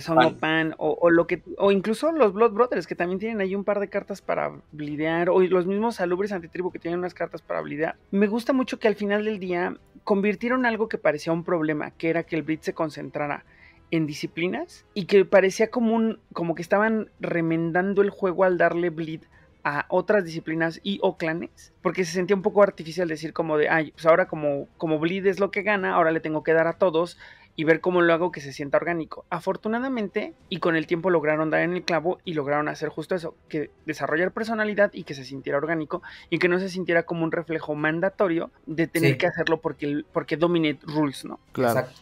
Son of Pan, o incluso los Blood Brothers, que también tienen ahí un par de cartas para blidear, o los mismos Salubres Antitribu, que tienen unas cartas para blidear. Me gusta mucho que al final del día convirtieron algo que parecía un problema, que era que el Blitz se concentrara en disciplinas, y que parecía como que estaban remendando el juego al darle bleed a otras disciplinas y o clanes, porque se sentía un poco artificial decir como de, ay, pues ahora como bleed es lo que gana, ahora le tengo que dar a todos y ver cómo lo hago que se sienta orgánico. Afortunadamente, y con el tiempo lograron dar en el clavo y lograron hacer justo eso, que desarrollar personalidad y que se sintiera orgánico y que no se sintiera como un reflejo mandatorio de tener que hacerlo porque Dominate rules, ¿no? Claro. Exacto.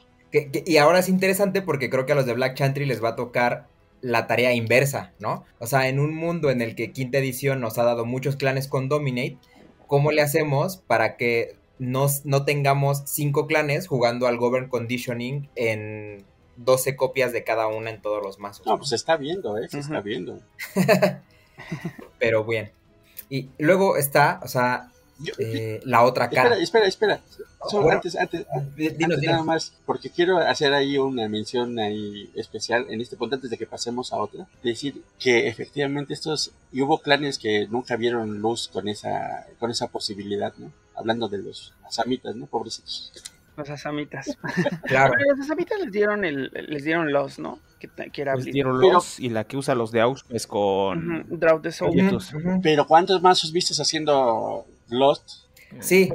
Y ahora es interesante porque creo que a los de Black Chantry les va a tocar la tarea inversa, ¿no? O sea, en un mundo en el que quinta edición nos ha dado muchos clanes con Dominate, ¿cómo le hacemos para que no tengamos 5 clanes jugando al Govern Conditioning en 12 copias de cada una en todos los mazos? No, pues se está viendo, ¿eh? Se está viendo. Pero bien. Y luego está, o sea... la otra cara. Espera. Bueno, antes, nada más, porque quiero hacer ahí una mención ahí especial en este punto antes de que pasemos a otra. Decir que efectivamente y hubo clanes que nunca vieron luz con esa posibilidad, ¿no? Hablando de los asamitas, ¿no? Pobrecitos. Los asamitas. Claro. Pero los asamitas les dieron los, ¿no? Que era les dieron los y la que usa los de Auspex con Drought de Soul. Pero ¿cuántos mazos vistes haciendo Lost? Sí.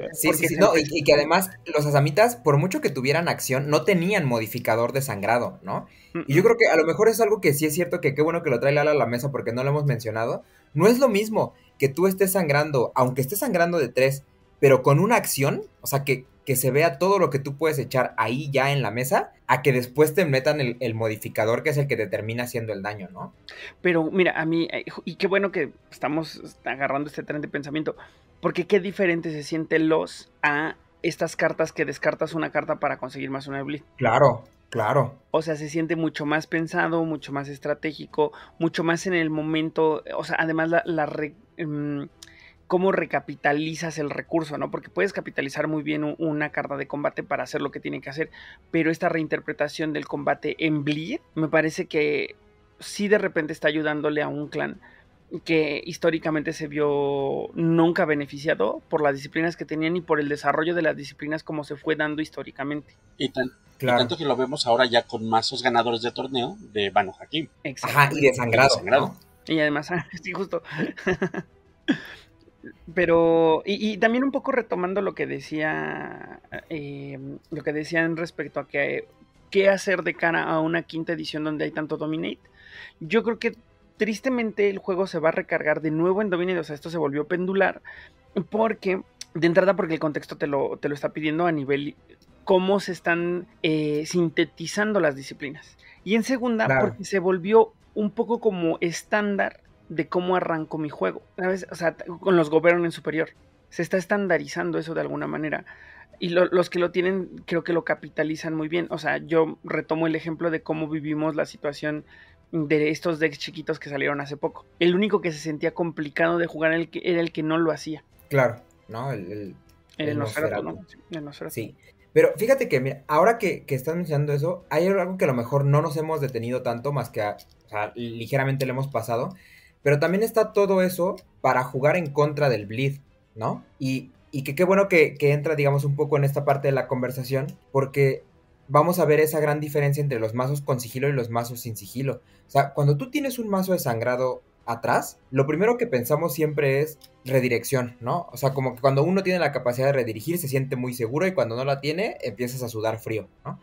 No, y que además los asamitas, por mucho que tuvieran acción, no tenían modificador de sangrado, ¿no? Y yo creo que a lo mejor es algo que sí es cierto, que qué bueno que lo trae Lala a la mesa porque no lo hemos mencionado. No es lo mismo que tú estés sangrando, aunque estés sangrando de 3, pero con una acción, o sea, que se vea todo lo que tú puedes echar ahí ya en la mesa, a que después te metan el modificador que es el que te termina haciendo el daño, ¿no? Pero mira, a mí, y qué bueno que estamos agarrando este tren de pensamiento, porque qué diferente se siente los a estas cartas que descartas una carta para conseguir más una bleed. Claro. O sea, se siente mucho más pensado, mucho más estratégico, mucho más en el momento, o sea, además cómo recapitalizas el recurso, ¿no? Porque puedes capitalizar muy bien una carta de combate para hacer lo que tiene que hacer, pero esta reinterpretación del combate en bleed me parece que sí de repente está ayudándole a un clan que históricamente se vio nunca beneficiado por las disciplinas que tenían y por el desarrollo de las disciplinas como se fue dando históricamente. Y tanto que lo vemos ahora ya con mazos ganadores de torneo de Banu Hakim. Ajá, y de sangrado. ¿No? Y además, sí, justo. Pero, y también un poco retomando lo que decían respecto a que qué hacer de cara a una quinta edición donde hay tanto Dominate, yo creo que tristemente el juego se va a recargar de nuevo en Dominate, o sea, esto se volvió pendular, porque, de entrada porque el contexto te lo está pidiendo a nivel cómo se están sintetizando las disciplinas, y en segunda porque se volvió un poco como estándar de cómo arranco mi juego, ¿sabes? O sea, con los gobiernos en superior. Se está estandarizando eso de alguna manera. Y los que lo tienen, creo que lo capitalizan muy bien. O sea, yo retomo el ejemplo de cómo vivimos la situación de estos decks chiquitos que salieron hace poco. El único que se sentía complicado de jugar era el que no lo hacía. Claro, ¿no? El Nosferatu, ¿no? El Nosferatu. Sí. Pero fíjate que, mira, ahora que estás mencionando eso, hay algo que a lo mejor no nos hemos detenido tanto, más que, o sea, ligeramente le hemos pasado. Pero también está todo eso para jugar en contra del bleed, ¿no? Y que qué bueno que entra, digamos, un poco en esta parte de la conversación, porque vamos a ver esa gran diferencia entre los mazos con sigilo y los mazos sin sigilo. O sea, cuando tú tienes un mazo de sangrado atrás, lo primero que pensamos siempre es redirección, ¿no? O sea, como que cuando uno tiene la capacidad de redirigir se siente muy seguro y cuando no la tiene empiezas a sudar frío, ¿no?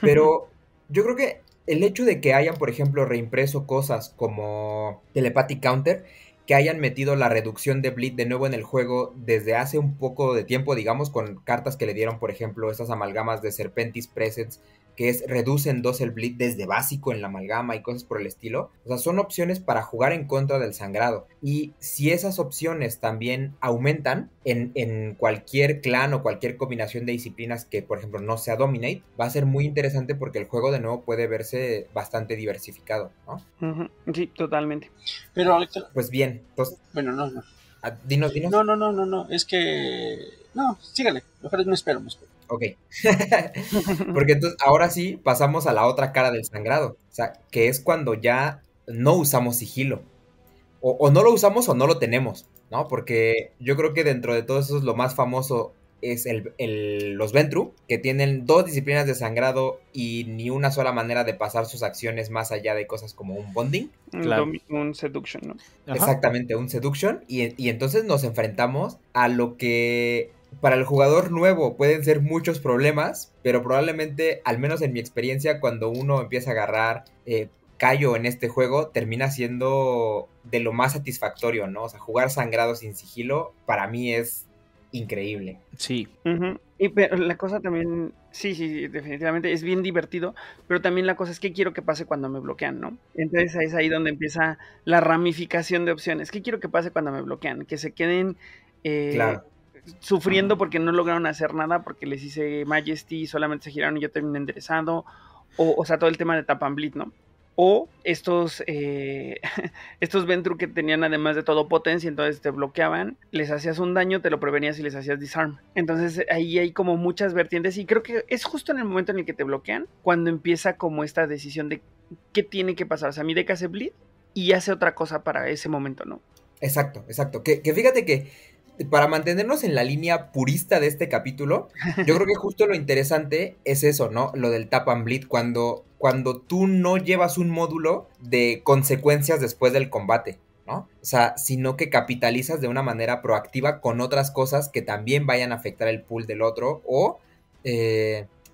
Pero yo creo que el hecho de que hayan, por ejemplo, reimpreso cosas como Telepathic Counter, que hayan metido la reducción de bleed de nuevo en el juego desde hace un poco de tiempo, digamos, con cartas que le dieron, por ejemplo, estas amalgamas de Serpentis Presence, que es reducen 2 el bleed desde básico en la amalgama y cosas por el estilo. O sea, son opciones para jugar en contra del sangrado. Y si esas opciones también aumentan en cualquier clan o cualquier combinación de disciplinas que, por ejemplo, no sea Dominate, va a ser muy interesante porque el juego de nuevo puede verse bastante diversificado, ¿no? Sí, totalmente. Pero, Alex, pues bien, entonces... Bueno, no. Dinos. No, es que... No, sígale, mejor me espero. Ok, porque entonces ahora sí pasamos a la otra cara del sangrado, o sea, que es cuando ya no usamos sigilo, o no lo usamos o no lo tenemos, ¿no? Porque yo creo que dentro de todo eso lo más famoso es los Ventrue, que tienen 2 disciplinas de sangrado y ni una sola manera de pasar sus acciones más allá de cosas como un bonding. Claro. Un seduction, ¿no? Ajá. Exactamente, un seduction, y entonces nos enfrentamos a lo que... Para el jugador nuevo pueden ser muchos problemas, pero probablemente, al menos en mi experiencia, cuando uno empieza a agarrar callo en este juego, termina siendo de lo más satisfactorio, ¿no? O sea, jugar sangrado sin sigilo, para mí es increíble. Sí. Uh-huh. Y pero la cosa también, sí, definitivamente es bien divertido, pero también la cosa es qué quiero que pase cuando me bloquean, ¿no? Entonces es ahí donde empieza la ramificación de opciones. ¿Qué quiero que pase cuando me bloquean? Que se queden... Claro. Sufriendo porque no lograron hacer nada, porque les hice Majesty y solamente se giraron y yo terminé enderezado, o sea, todo el tema de Tap and Bleed, ¿no? O estos Ventrue que tenían además de todo potencia, entonces te bloqueaban, les hacías un daño, te lo prevenías y les hacías disarm. Entonces ahí hay como muchas vertientes y creo que es justo en el momento en el que te bloquean cuando empieza como esta decisión de qué tiene que pasar. O sea, mi deck hace Bleed y hace otra cosa para ese momento, ¿no? Exacto. Que fíjate que para mantenernos en la línea purista de este capítulo, yo creo que justo lo interesante es eso, ¿no? Lo del Tap and Bleed, cuando tú no llevas un módulo de consecuencias después del combate, ¿no? O sea, sino que capitalizas de una manera proactiva con otras cosas que también vayan a afectar el pool del otro o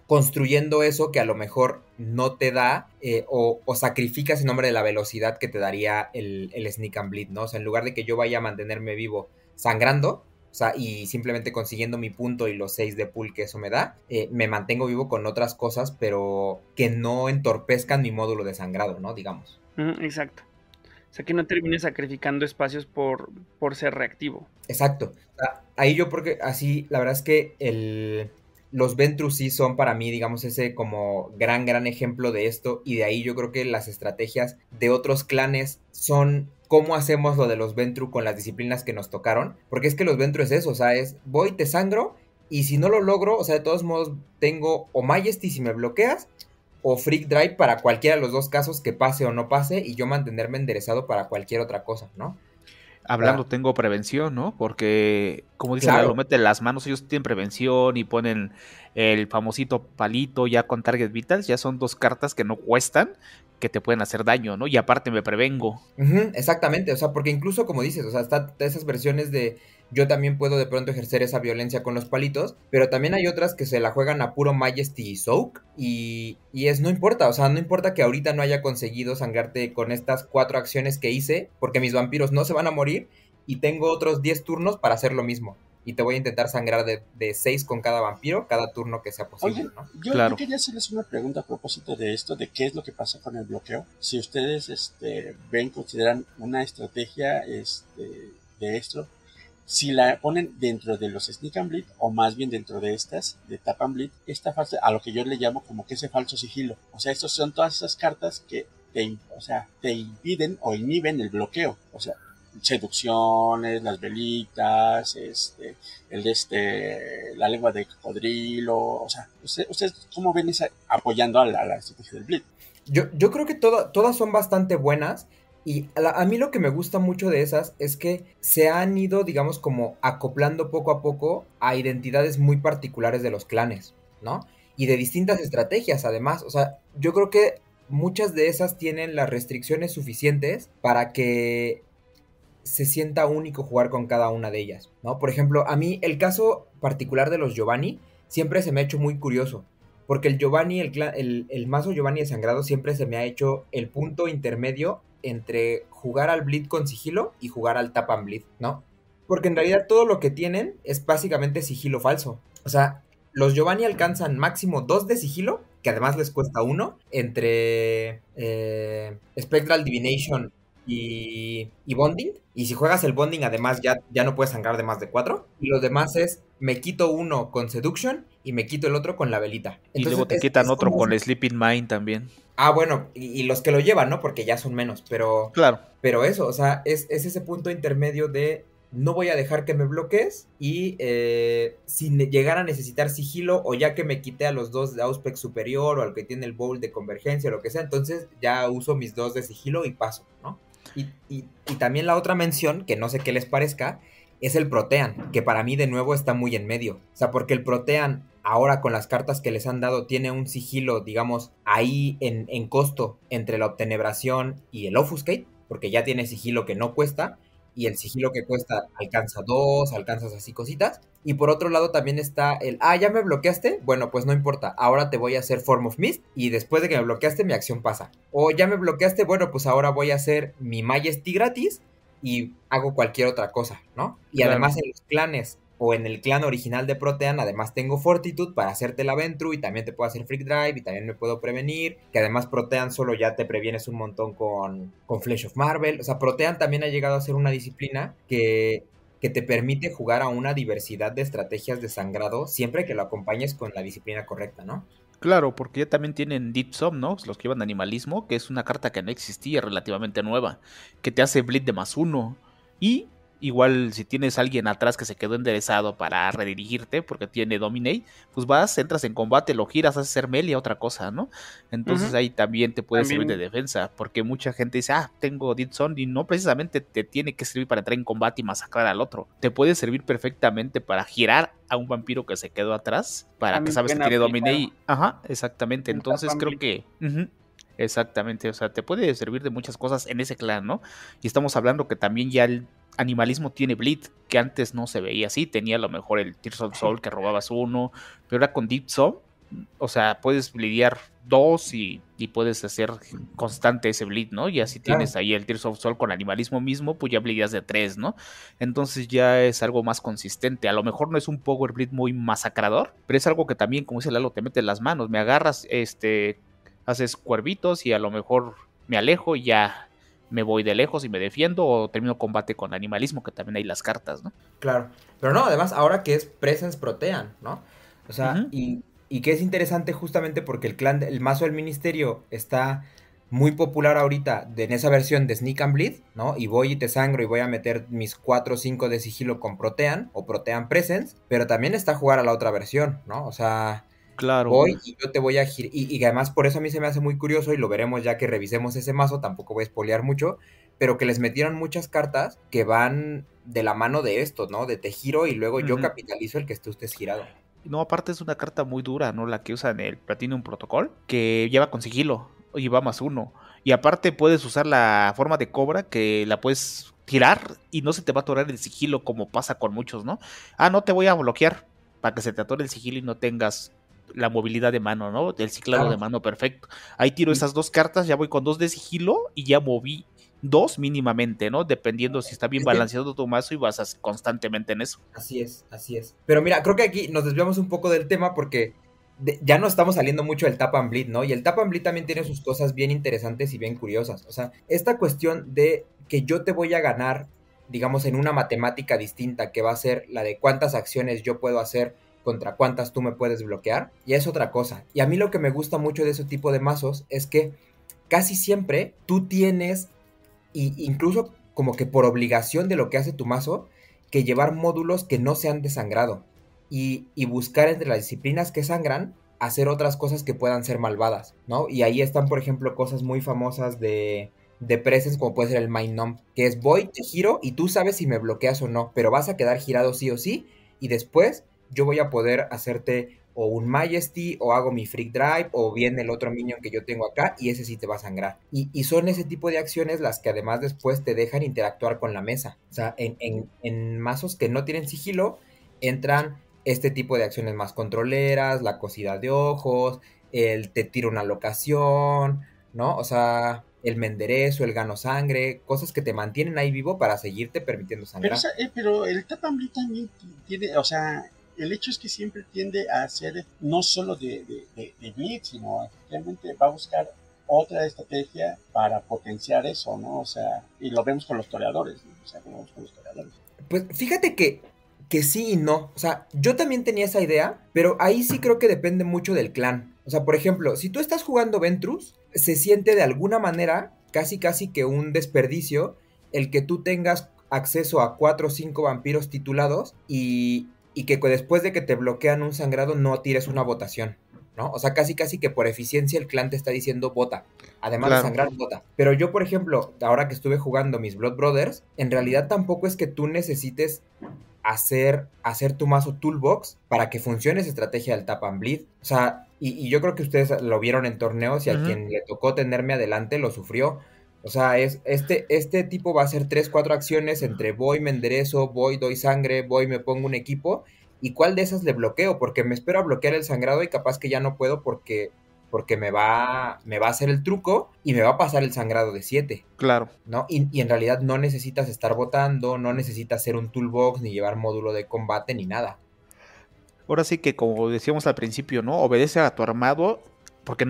construyendo eso que a lo mejor no te da o sacrificas en nombre de la velocidad que te daría el Sneak and Bleed, ¿no? O sea, en lugar de que yo vaya a mantenerme vivo sangrando, o sea, y simplemente consiguiendo mi punto y los 6 de pool que eso me da, me mantengo vivo con otras cosas, pero que no entorpezcan mi módulo de sangrado, ¿no? Digamos. Exacto. O sea, que no termine sacrificando espacios por ser reactivo. Exacto. O sea, ahí yo porque así, la verdad es que los Ventrue sí son para mí, digamos, ese como gran ejemplo de esto, y de ahí yo creo que las estrategias de otros clanes son... ¿Cómo hacemos lo de los Ventrue con las disciplinas que nos tocaron? Porque es que los Ventrue es eso, o sea, es voy, te sangro, y si no lo logro, o sea, de todos modos tengo o Majesty si me bloqueas, o Freak Drive para cualquiera de los dos casos que pase o no pase, y yo mantenerme enderezado para cualquier otra cosa, ¿no? Hablando, tengo prevención, ¿no? Porque, como dice Lalo, meten las manos, ellos tienen prevención y ponen el famosito palito ya con Target Vitals, ya son 2 cartas que no cuestan, que te pueden hacer daño, ¿no? Y aparte me prevengo. Uh-huh, exactamente, o sea, porque incluso como dices, o sea, está esas versiones de yo también puedo de pronto ejercer esa violencia con los palitos, pero también hay otras que se la juegan a puro Majesty y Soak, y es no importa, o sea, no importa que ahorita no haya conseguido sangrarte con estas 4 acciones que hice, porque mis vampiros no se van a morir, y tengo otros 10 turnos para hacer lo mismo, y te voy a intentar sangrar de 6 con cada vampiro, cada turno que sea posible. Oye, ¿no? Yo quería hacerles una pregunta a propósito de esto, de qué es lo que pasa con el bloqueo. Si ustedes consideran una estrategia de esto, si la ponen dentro de los Sneak and Bleed, o más bien dentro de estas, de Tap and Bleed, a lo que yo le llamo como que ese falso sigilo. O sea, estos son todas esas cartas que te impiden o inhiben el bloqueo. O sea, seducciones, las velitas, la lengua de cocodrilo, o sea, ¿ustedes cómo ven esa apoyando a la estrategia del Blitz? Yo creo que todas son bastante buenas y a mí lo que me gusta mucho de esas es que se han ido, digamos, como acoplando poco a poco a identidades muy particulares de los clanes, ¿no? Y de distintas estrategias además, o sea, yo creo que muchas de esas tienen las restricciones suficientes para que se sienta único jugar con cada una de ellas, ¿no? Por ejemplo, a mí el caso particular de los Giovanni siempre se me ha hecho muy curioso, porque el Giovanni, el mazo Giovanni de sangrado siempre se me ha hecho el punto intermedio entre jugar al bleed con sigilo y jugar al tap and bleed, ¿no? Porque en realidad todo lo que tienen es básicamente sigilo falso. O sea, los Giovanni alcanzan máximo 2 de sigilo, que además les cuesta 1, entre Spectral Divination y Bonding. Y si juegas el Bonding, además ya no puedes sangrar de más de 4. Y lo demás es, me quito uno con Seduction y me quito el otro con la velita. Entonces, y luego te quitan otro con el Sleeping Mind también. Ah, bueno, y los que lo llevan, ¿no? Porque ya son menos, pero... Claro. Pero eso, o sea, es ese punto intermedio de... No voy a dejar que me bloques y si llegar a necesitar sigilo o ya que me quité a los 2 de Auspex superior o al que tiene el bowl de convergencia o lo que sea, entonces ya uso mis 2 de sigilo y paso, ¿no? Y también la otra mención, que no sé qué les parezca, es el Protean, que para mí de nuevo está muy en medio. O sea, porque el Protean ahora con las cartas que les han dado tiene un sigilo, digamos, ahí en costo entre la Obtenebración y el Obfuscate, porque ya tiene sigilo que no cuesta. Y el sigilo que cuesta alcanza 2, alcanzas así cositas. Y por otro lado también está el, ah, ya me bloqueaste, bueno, pues no importa, ahora te voy a hacer Form of Mist y después de que me bloqueaste mi acción pasa. O ya me bloqueaste, bueno, pues ahora voy a hacer mi Majesty gratis y hago cualquier otra cosa, ¿no? Y claro, además en los clanes o en el clan original de Protean, además tengo Fortitude para hacerte la Ventrue y también te puedo hacer Freak Drive y también me puedo prevenir, que además Protean solo ya te previenes un montón con Flesh of Marvel. O sea, Protean también ha llegado a ser una disciplina que te permite jugar a una diversidad de estrategias de sangrado siempre que lo acompañes con la disciplina correcta, ¿no? Claro, porque ya también tienen Deep Sum, ¿no? Los que llevan Animalismo, que es una carta que no existía, relativamente nueva, que te hace bleed de +1 y... Igual si tienes alguien atrás que se quedó enderezado para redirigirte porque tiene Dominate, pues vas, entras en combate, lo giras, haces ser melee, otra cosa, ¿no? Entonces ahí también te puede servir de defensa, porque mucha gente dice, ah, tengo Dead Zone, y no precisamente te tiene que servir para entrar en combate y masacrar al otro. Te puede servir perfectamente para girar a un vampiro que se quedó atrás, para que sabes que tiene Dominate. Ajá, exactamente, entonces creo que... Exactamente, o sea, te puede servir de muchas cosas en ese clan, ¿no? Y estamos hablando que también ya el Animalismo tiene bleed, que antes no se veía así, tenía a lo mejor el Tears of Soul que robabas 1, pero ahora con Deep Soul, o sea, puedes bleedear 2 y puedes hacer constante ese bleed, ¿no? Y así tienes ahí el Tears of Soul con Animalismo mismo, pues ya bleedeas de 3, ¿no? Entonces ya es algo más consistente, a lo mejor no es un power bleed muy masacrador, pero es algo que también, como dice Lalo, te metes las manos, me agarras, haces cuervitos y a lo mejor me alejo y ya... me voy de lejos y me defiendo o termino combate con Animalismo, que también hay las cartas, ¿no? Claro, pero no, además ahora que es Presence Protean, ¿no? O sea, y que es interesante justamente porque el mazo del ministerio está muy popular ahorita en esa versión de Sneak and Bleed, ¿no? Y voy y te sangro y voy a meter mis 4 o 5 de sigilo con Protean o Protean Presence, pero también está jugar a la otra versión, ¿no? O sea... Claro. Voy y yo te voy a girar, y además por eso a mí se me hace muy curioso, y lo veremos ya que revisemos ese mazo, tampoco voy a spoilear mucho, pero que les metieron muchas cartas que van de la mano de esto, ¿no? De te giro y luego yo capitalizo el que esté usted girado. No, aparte es una carta muy dura, ¿no? La que usan el Platinum Protocol, que lleva con sigilo, y va +1, y aparte puedes usar la forma de cobra, que la puedes tirar y no se te va a atorar el sigilo como pasa con muchos, ¿no? Ah, no te voy a bloquear para que se te atore el sigilo y no tengas... la movilidad de mano, ¿no? El ciclado de mano perfecto. Ahí tiro esas 2 cartas, ya voy con 2 de sigilo y ya moví 2 mínimamente, ¿no? Dependiendo si está bien balanceado tu mazo y vas constantemente en eso. Así es, así es. Pero mira, creo que aquí nos desviamos un poco del tema porque ya no estamos saliendo mucho del Tap and Bleed, ¿no? Y el Tap and Bleed también tiene sus cosas bien interesantes y bien curiosas. O sea, esta cuestión de que yo te voy a ganar, digamos, en una matemática distinta que va a ser la de cuántas acciones yo puedo hacer contra cuántas tú me puedes bloquear, y es otra cosa. Y a mí lo que me gusta mucho de ese tipo de mazos es que casi siempre tú tienes, e incluso como que por obligación de lo que hace tu mazo, que llevar módulos que no se han desangrado y buscar entre las disciplinas que sangran hacer otras cosas que puedan ser malvadas, ¿no? Y ahí están, por ejemplo, cosas muy famosas de Presence, como puede ser el Mind Numb, que es voy, te giro y tú sabes si me bloqueas o no, pero vas a quedar girado sí o sí, y después... yo voy a poder hacerte o un Majesty, o hago mi Freak Drive, o bien el otro minion que yo tengo acá, y ese sí te va a sangrar. Y son ese tipo de acciones las que además después te dejan interactuar con la mesa. O sea, en mazos que no tienen sigilo, entran este tipo de acciones más controleras, la cosida de ojos, el te tiro una locación, ¿no? O sea, el menderezo, el gano sangre, cosas que te mantienen ahí vivo para seguirte permitiendo sangrar. Pero el Tatamblí también tiene, o sea, el hecho es que siempre tiende a ser no solo de bleed, sino realmente va a buscar otra estrategia para potenciar eso, ¿no? O sea, y lo vemos con los toreadores, ¿no? O sea, lo vemos con los toreadores. Pues fíjate que sí y no. O sea, yo también tenía esa idea, pero ahí sí creo que depende mucho del clan. O sea, por ejemplo, si tú estás jugando Ventrus, se siente de alguna manera casi que un desperdicio el que tú tengas acceso a 4 o 5 vampiros titulados y que después de que te bloquean un sangrado no tires una votación, ¿no? O sea, casi que por eficiencia el clan te está diciendo vota, además claro, de sangrar vota. Pero yo, por ejemplo, ahora que estuve jugando mis Blood Brothers, en realidad tampoco es que tú necesites hacer tu mazo toolbox para que funcione esa estrategia del tap and bleed. O sea, y yo creo que ustedes lo vieron en torneos y a quien le tocó tenerme adelante lo sufrió. O sea, es este tipo va a hacer 3-4 acciones entre voy, me enderezo, voy, doy sangre, voy, me pongo un equipo. ¿Y cuál de esas le bloqueo? Porque me espero a bloquear el sangrado y capaz que ya no puedo porque me va a hacer el truco y me va a pasar el sangrado de 7. Claro. ¿No? Y en realidad no necesitas estar botando, no necesitas hacer un toolbox, ni llevar módulo de combate, ni nada. Ahora sí que, como decíamos al principio, ¿no? Obedece a tu armado, porque,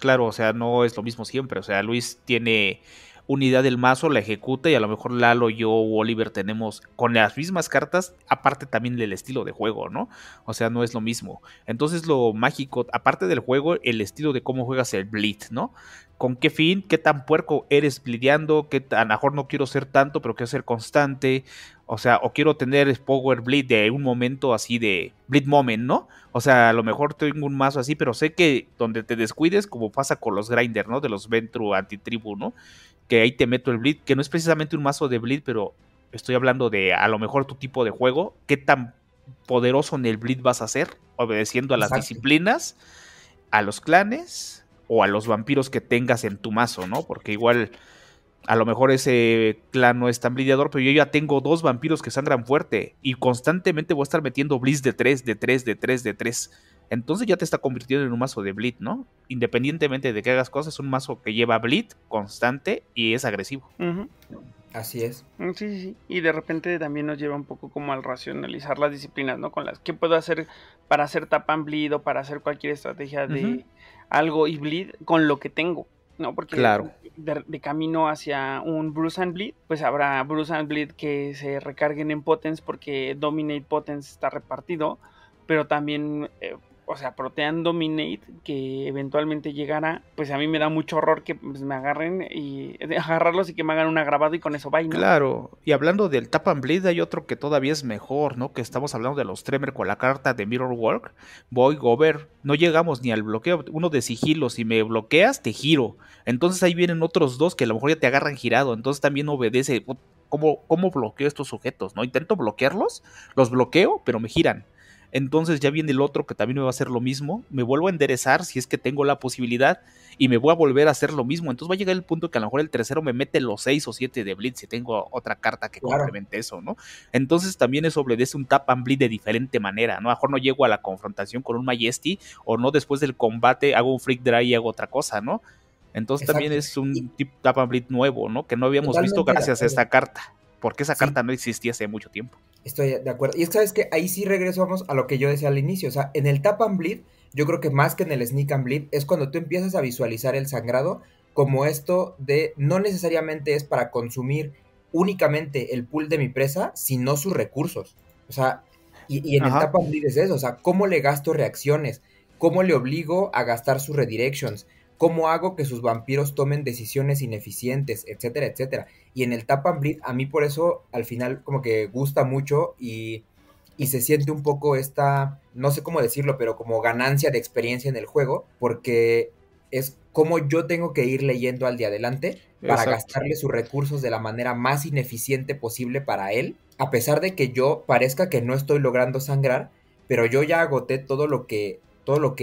claro, o sea, no es lo mismo siempre. O sea, Luis tiene unidad del mazo, la ejecuta, y a lo mejor Lalo, yo u Oliver tenemos con las mismas cartas, aparte también del estilo de juego, ¿no? O sea, no es lo mismo. Entonces lo mágico, aparte del juego, el estilo de cómo juegas el bleed, ¿no? ¿Con qué fin? ¿Qué tan puerco eres bleedeando? ¿Qué tan, a lo mejor no quiero ser tanto, pero quiero ser constante? O sea, o quiero tener power bleed de un momento así de bleed moment, ¿no? O sea, a lo mejor tengo un mazo así, pero sé que donde te descuides, como pasa con los grinders, ¿no? De los Ventrue antitribu, ¿no? Que ahí te meto el bleed, que no es precisamente un mazo de bleed, pero estoy hablando de a lo mejor tu tipo de juego, qué tan poderoso en el bleed vas a ser, obedeciendo a las disciplinas, a los clanes o a los vampiros que tengas en tu mazo, ¿no? Porque igual a lo mejor ese clan no es tan bleedador, pero yo ya tengo 2 vampiros que sangran fuerte y constantemente voy a estar metiendo bleeds de 3, de 3, de 3, de 3. Entonces ya te está convirtiendo en un mazo de bleed, ¿no? Independientemente de que hagas cosas, es un mazo que lleva bleed constante y es agresivo. Así es. Sí. Y de repente también nos lleva un poco como al racionalizar las disciplinas, ¿no? Con las que puedo hacer para hacer tap and bleed o para hacer cualquier estrategia de algo y bleed con lo que tengo, ¿no? Porque claro, de camino hacia un Bruce and Bleed, pues habrá Bruce and Bleed que se recarguen en Potence porque Dominate Potence está repartido, pero también... o sea, Protean Dominate, que eventualmente llegará, pues a mí me da mucho horror que pues, me agarren y agarrarlos y que me hagan un agravado y con eso vaina. Claro, y hablando del Tap and Bleed, hay otro que todavía es mejor, ¿no? Que estamos hablando de los Tremere con la carta de Mirror Work, Voy, Gober, no llegamos ni al bloqueo, uno de sigilo, si me bloqueas, te giro. Entonces ahí vienen otros 2 que a lo mejor ya te agarran girado, entonces también obedece, ¿cómo bloqueo estos sujetos, no? Intento bloquearlos, los bloqueo, pero me giran. Entonces ya viene el otro que también me va a hacer lo mismo, me vuelvo a enderezar si es que tengo la posibilidad y me voy a volver a hacer lo mismo. Entonces va a llegar el punto que a lo mejor el tercero me mete los 6 o 7 de bleed si tengo otra carta que complemente eso, ¿no? Entonces también eso obedece un tap and bleed de diferente manera, ¿no? A lo mejor no llego a la confrontación con un Majesty o no después del combate hago un Freak Dry y hago otra cosa, ¿no? Entonces también es un tap and bleed nuevo, ¿no? Que no habíamos visto gracias a esta carta. Porque esa carta no existía hace mucho tiempo. Estoy de acuerdo. Y es que, ¿sabes qué? Ahí sí regresamos a lo que yo decía al inicio. O sea, en el Tap and Bleed, yo creo que más que en el Sneak and Bleed, es cuando tú empiezas a visualizar el sangrado como esto de... No necesariamente es para consumir únicamente el pool de mi presa, sino sus recursos. O sea, y en el Tap and Bleed es eso. O sea, ¿cómo le gasto reacciones? ¿Cómo le obligo a gastar sus redirections? ¿Cómo hago que sus vampiros tomen decisiones ineficientes? Etcétera, etcétera. Y en el Tap and Bleed, a mí por eso al final como que gusta mucho y se siente un poco esta, no sé cómo decirlo, pero como ganancia de experiencia en el juego, porque es como yo tengo que ir leyendo al de adelante para gastarle sus recursos de la manera más ineficiente posible para él, a pesar de que yo parezca que no estoy logrando sangrar, pero yo ya agoté todo lo que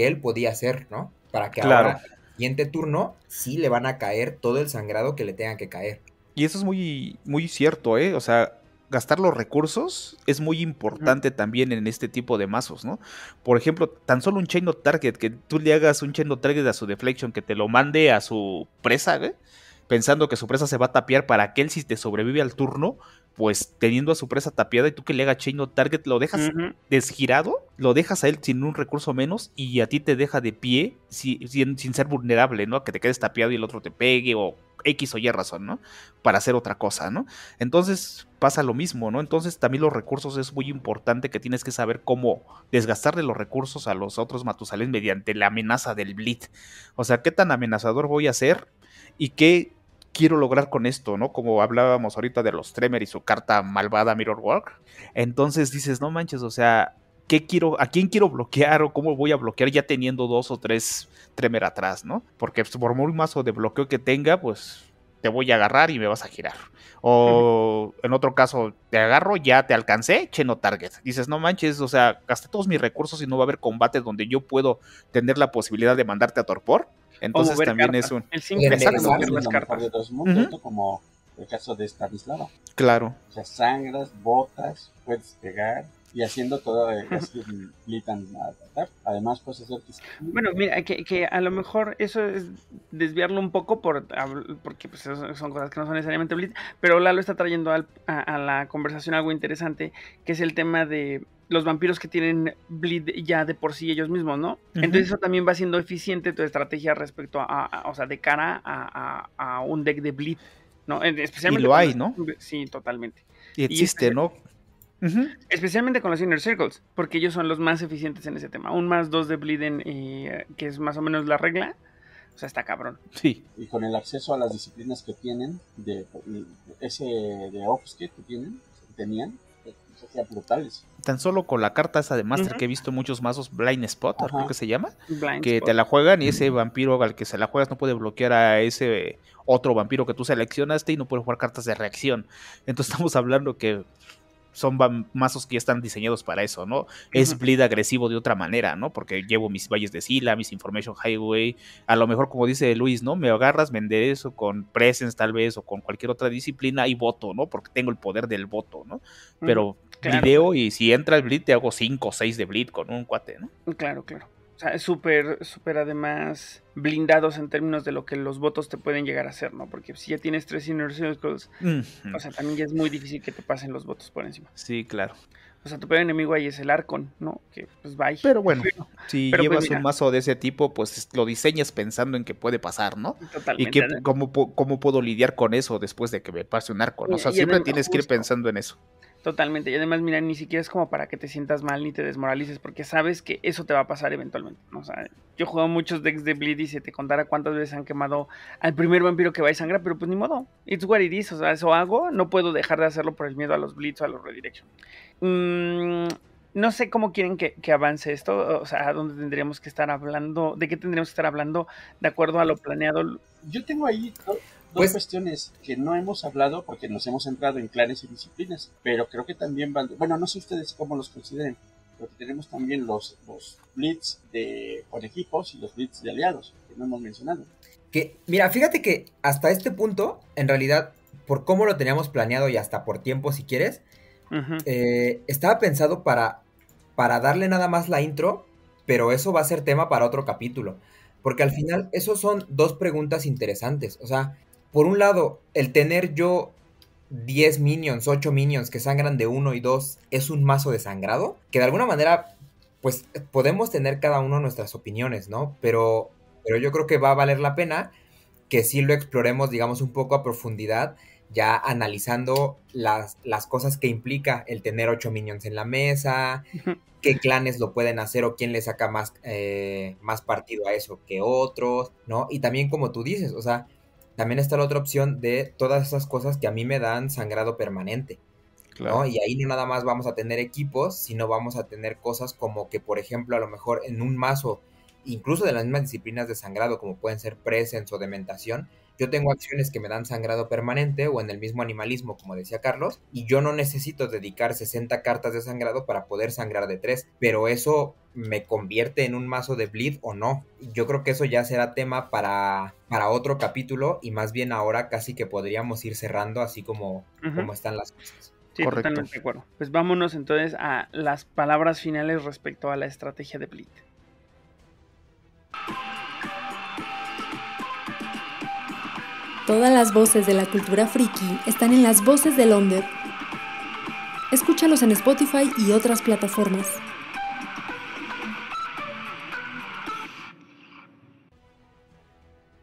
él podía hacer, ¿no? Para que ahora el siguiente turno sí le van a caer todo el sangrado que le tengan que caer. Y eso es muy, muy cierto, ¿eh? O sea, gastar los recursos es muy importante también en este tipo de mazos, ¿no? Por ejemplo, tan solo un Chain of Target, que tú le hagas un Chain of Target a su Deflection, que te lo mande a su presa, ¿eh? pensando que su presa se va a tapear para que él, si te sobrevive al turno, pues teniendo a su presa tapeada y tú que le hagas chain no target, lo dejas desgirado, lo dejas a él sin un recurso menos y a ti te deja de pie sin ser vulnerable, ¿no? A que te quedes tapeado y el otro te pegue o X o Y razón, ¿no? Para hacer otra cosa, ¿no? Entonces pasa lo mismo, ¿no? Entonces también los recursos es muy importante, que tienes que saber cómo desgastarle los recursos a los otros Matusalén mediante la amenaza del bleed. O sea, ¿qué tan amenazador voy a ser? ¿Y qué quiero lograr con esto, no? Como hablábamos ahorita de los Tremere y su carta malvada Mirrorwork. Entonces dices, no manches, o sea, ¿qué quiero, a quién quiero bloquear o cómo voy a bloquear ya teniendo 2 o 3 Tremere atrás, ¿no? Porque por muy mazo de bloqueo que tenga, pues te voy a agarrar y me vas a girar. O en otro caso, te agarro, ya te alcancé, che no target. Dices, no manches, o sea, gasté todos mis recursos y no va a haber combates donde yo puedo tener la posibilidad de mandarte a torpor. Entonces también cartas. Es un... El simple mover las cartas de 2 mundos, como el caso de Stanislava. Claro. O sea, sangras, botas, puedes pegar y haciendo todo el militan atacar. Además, puedes hacer... Bueno, mira, que a lo mejor eso es desviarlo un poco porque pues, son cosas que no son necesariamente blitz, pero Lalo está trayendo a la conversación algo interesante, que es el tema de los vampiros que tienen bleed ya de por sí ellos mismos, ¿no? Entonces eso también va siendo eficiente tu estrategia respecto o sea, de cara a un deck de bleed, ¿no? Especialmente y lo hay, ¿no? Sí, totalmente. Y existe, ¿no? Especialmente con los Inner Circles, porque ellos son los más eficientes en ese tema. Un +2 de bleed, que es más o menos la regla, o sea, está cabrón. Sí. Y con el acceso a las disciplinas que tienen, de Obfuscate que tenían, brutales. Tan solo con la carta esa de Master que he visto muchos mazos, Blind Spot, creo que se llama, Blind Spot. Te la juegan y ese vampiro al que se la juegas no puede bloquear a ese otro vampiro que tú seleccionaste y no puede jugar cartas de reacción. Entonces estamos hablando que son mazos que ya están diseñados para eso, ¿no? Es bleed agresivo de otra manera, ¿no? Porque llevo mis valles de Scylla, mis Information Highway, a lo mejor como dice Luis, ¿no? Me agarras, me enderezo con Presence tal vez o con cualquier otra disciplina y voto, ¿no? Porque tengo el poder del voto, ¿no? Pero blideo y si entra el bleed te hago 5 o 6 de bleed con un cuate, ¿no? Claro, claro. O sea, es súper además blindados en términos de lo que los votos te pueden llegar a hacer, ¿no? Porque si ya tienes 3 Inner Circles, o sea, también ya es muy difícil que te pasen los votos por encima. Sí, claro. O sea, tu peor enemigo ahí es el Arcon, ¿no? Que pues va ahí. Pero bueno, si llevas un mazo de ese tipo, pues lo diseñas pensando en que puede pasar, ¿no? Totalmente. Y que, ¿cómo puedo lidiar con eso después de que me pase un Arcon? O sea, siempre tienes que ir pensando en eso. Totalmente, y además, mira, ni siquiera es como para que te sientas mal ni te desmoralices, porque sabes que eso te va a pasar eventualmente, ¿no? O sea, yo he jugado muchos decks de bleed y se te contara cuántas veces han quemado al primer vampiro que va a sangrar, pero pues ni modo, it's what it is, o sea, eso hago, no puedo dejar de hacerlo por el miedo a los bleeds o a los redirection. No sé cómo quieren que avance esto, o sea, dónde tendríamos que estar hablando, de qué tendríamos que estar hablando de acuerdo a lo planeado. Yo tengo ahí... Dos cuestiones que no hemos hablado porque nos hemos centrado en clanes y disciplinas, pero creo que también van... Bueno, no sé ustedes cómo los consideren, porque tenemos también los blitz con equipos y los blitz de aliados, que no hemos mencionado. Que, mira, fíjate que hasta este punto, en realidad, por cómo lo teníamos planeado y hasta por tiempo, si quieres, estaba pensado para darle nada más la intro, pero eso va a ser tema para otro capítulo. Porque al final, esos son dos preguntas interesantes, o sea... Por un lado, el tener yo 10 minions, 8 minions que sangran de 1 y 2 es un mazo de sangrado, que de alguna manera, pues, podemos tener cada uno nuestras opiniones, ¿no? Pero yo creo que va a valer la pena que sí lo exploremos, digamos, un poco a profundidad, ya analizando las cosas que implica el tener 8 minions en la mesa, qué clanes lo pueden hacer o quién le saca más partido a eso que otros, ¿no? Y también como tú dices, o sea... También está la otra opción de todas esas cosas que a mí me dan sangrado permanente, claro, ¿no? Y ahí no nada más vamos a tener equipos, sino vamos a tener cosas como que, por ejemplo, a lo mejor en un mazo, incluso de las mismas disciplinas de sangrado, como pueden ser Presence o Dementation, yo tengo acciones que me dan sangrado permanente, o en el mismo animalismo, como decía Carlos, y yo no necesito dedicar 60 cartas de sangrado para poder sangrar de 3, pero eso me convierte en un mazo de bleed o no. Yo creo que eso ya será tema para otro capítulo, y más bien ahora casi que podríamos ir cerrando así como están las cosas. Sí, correcto. Totalmente de acuerdo. Pues vámonos entonces a las palabras finales respecto a la estrategia de bleed. Todas las voces de la cultura friki están en Las Voces del Onder. Escúchalos en Spotify y otras plataformas.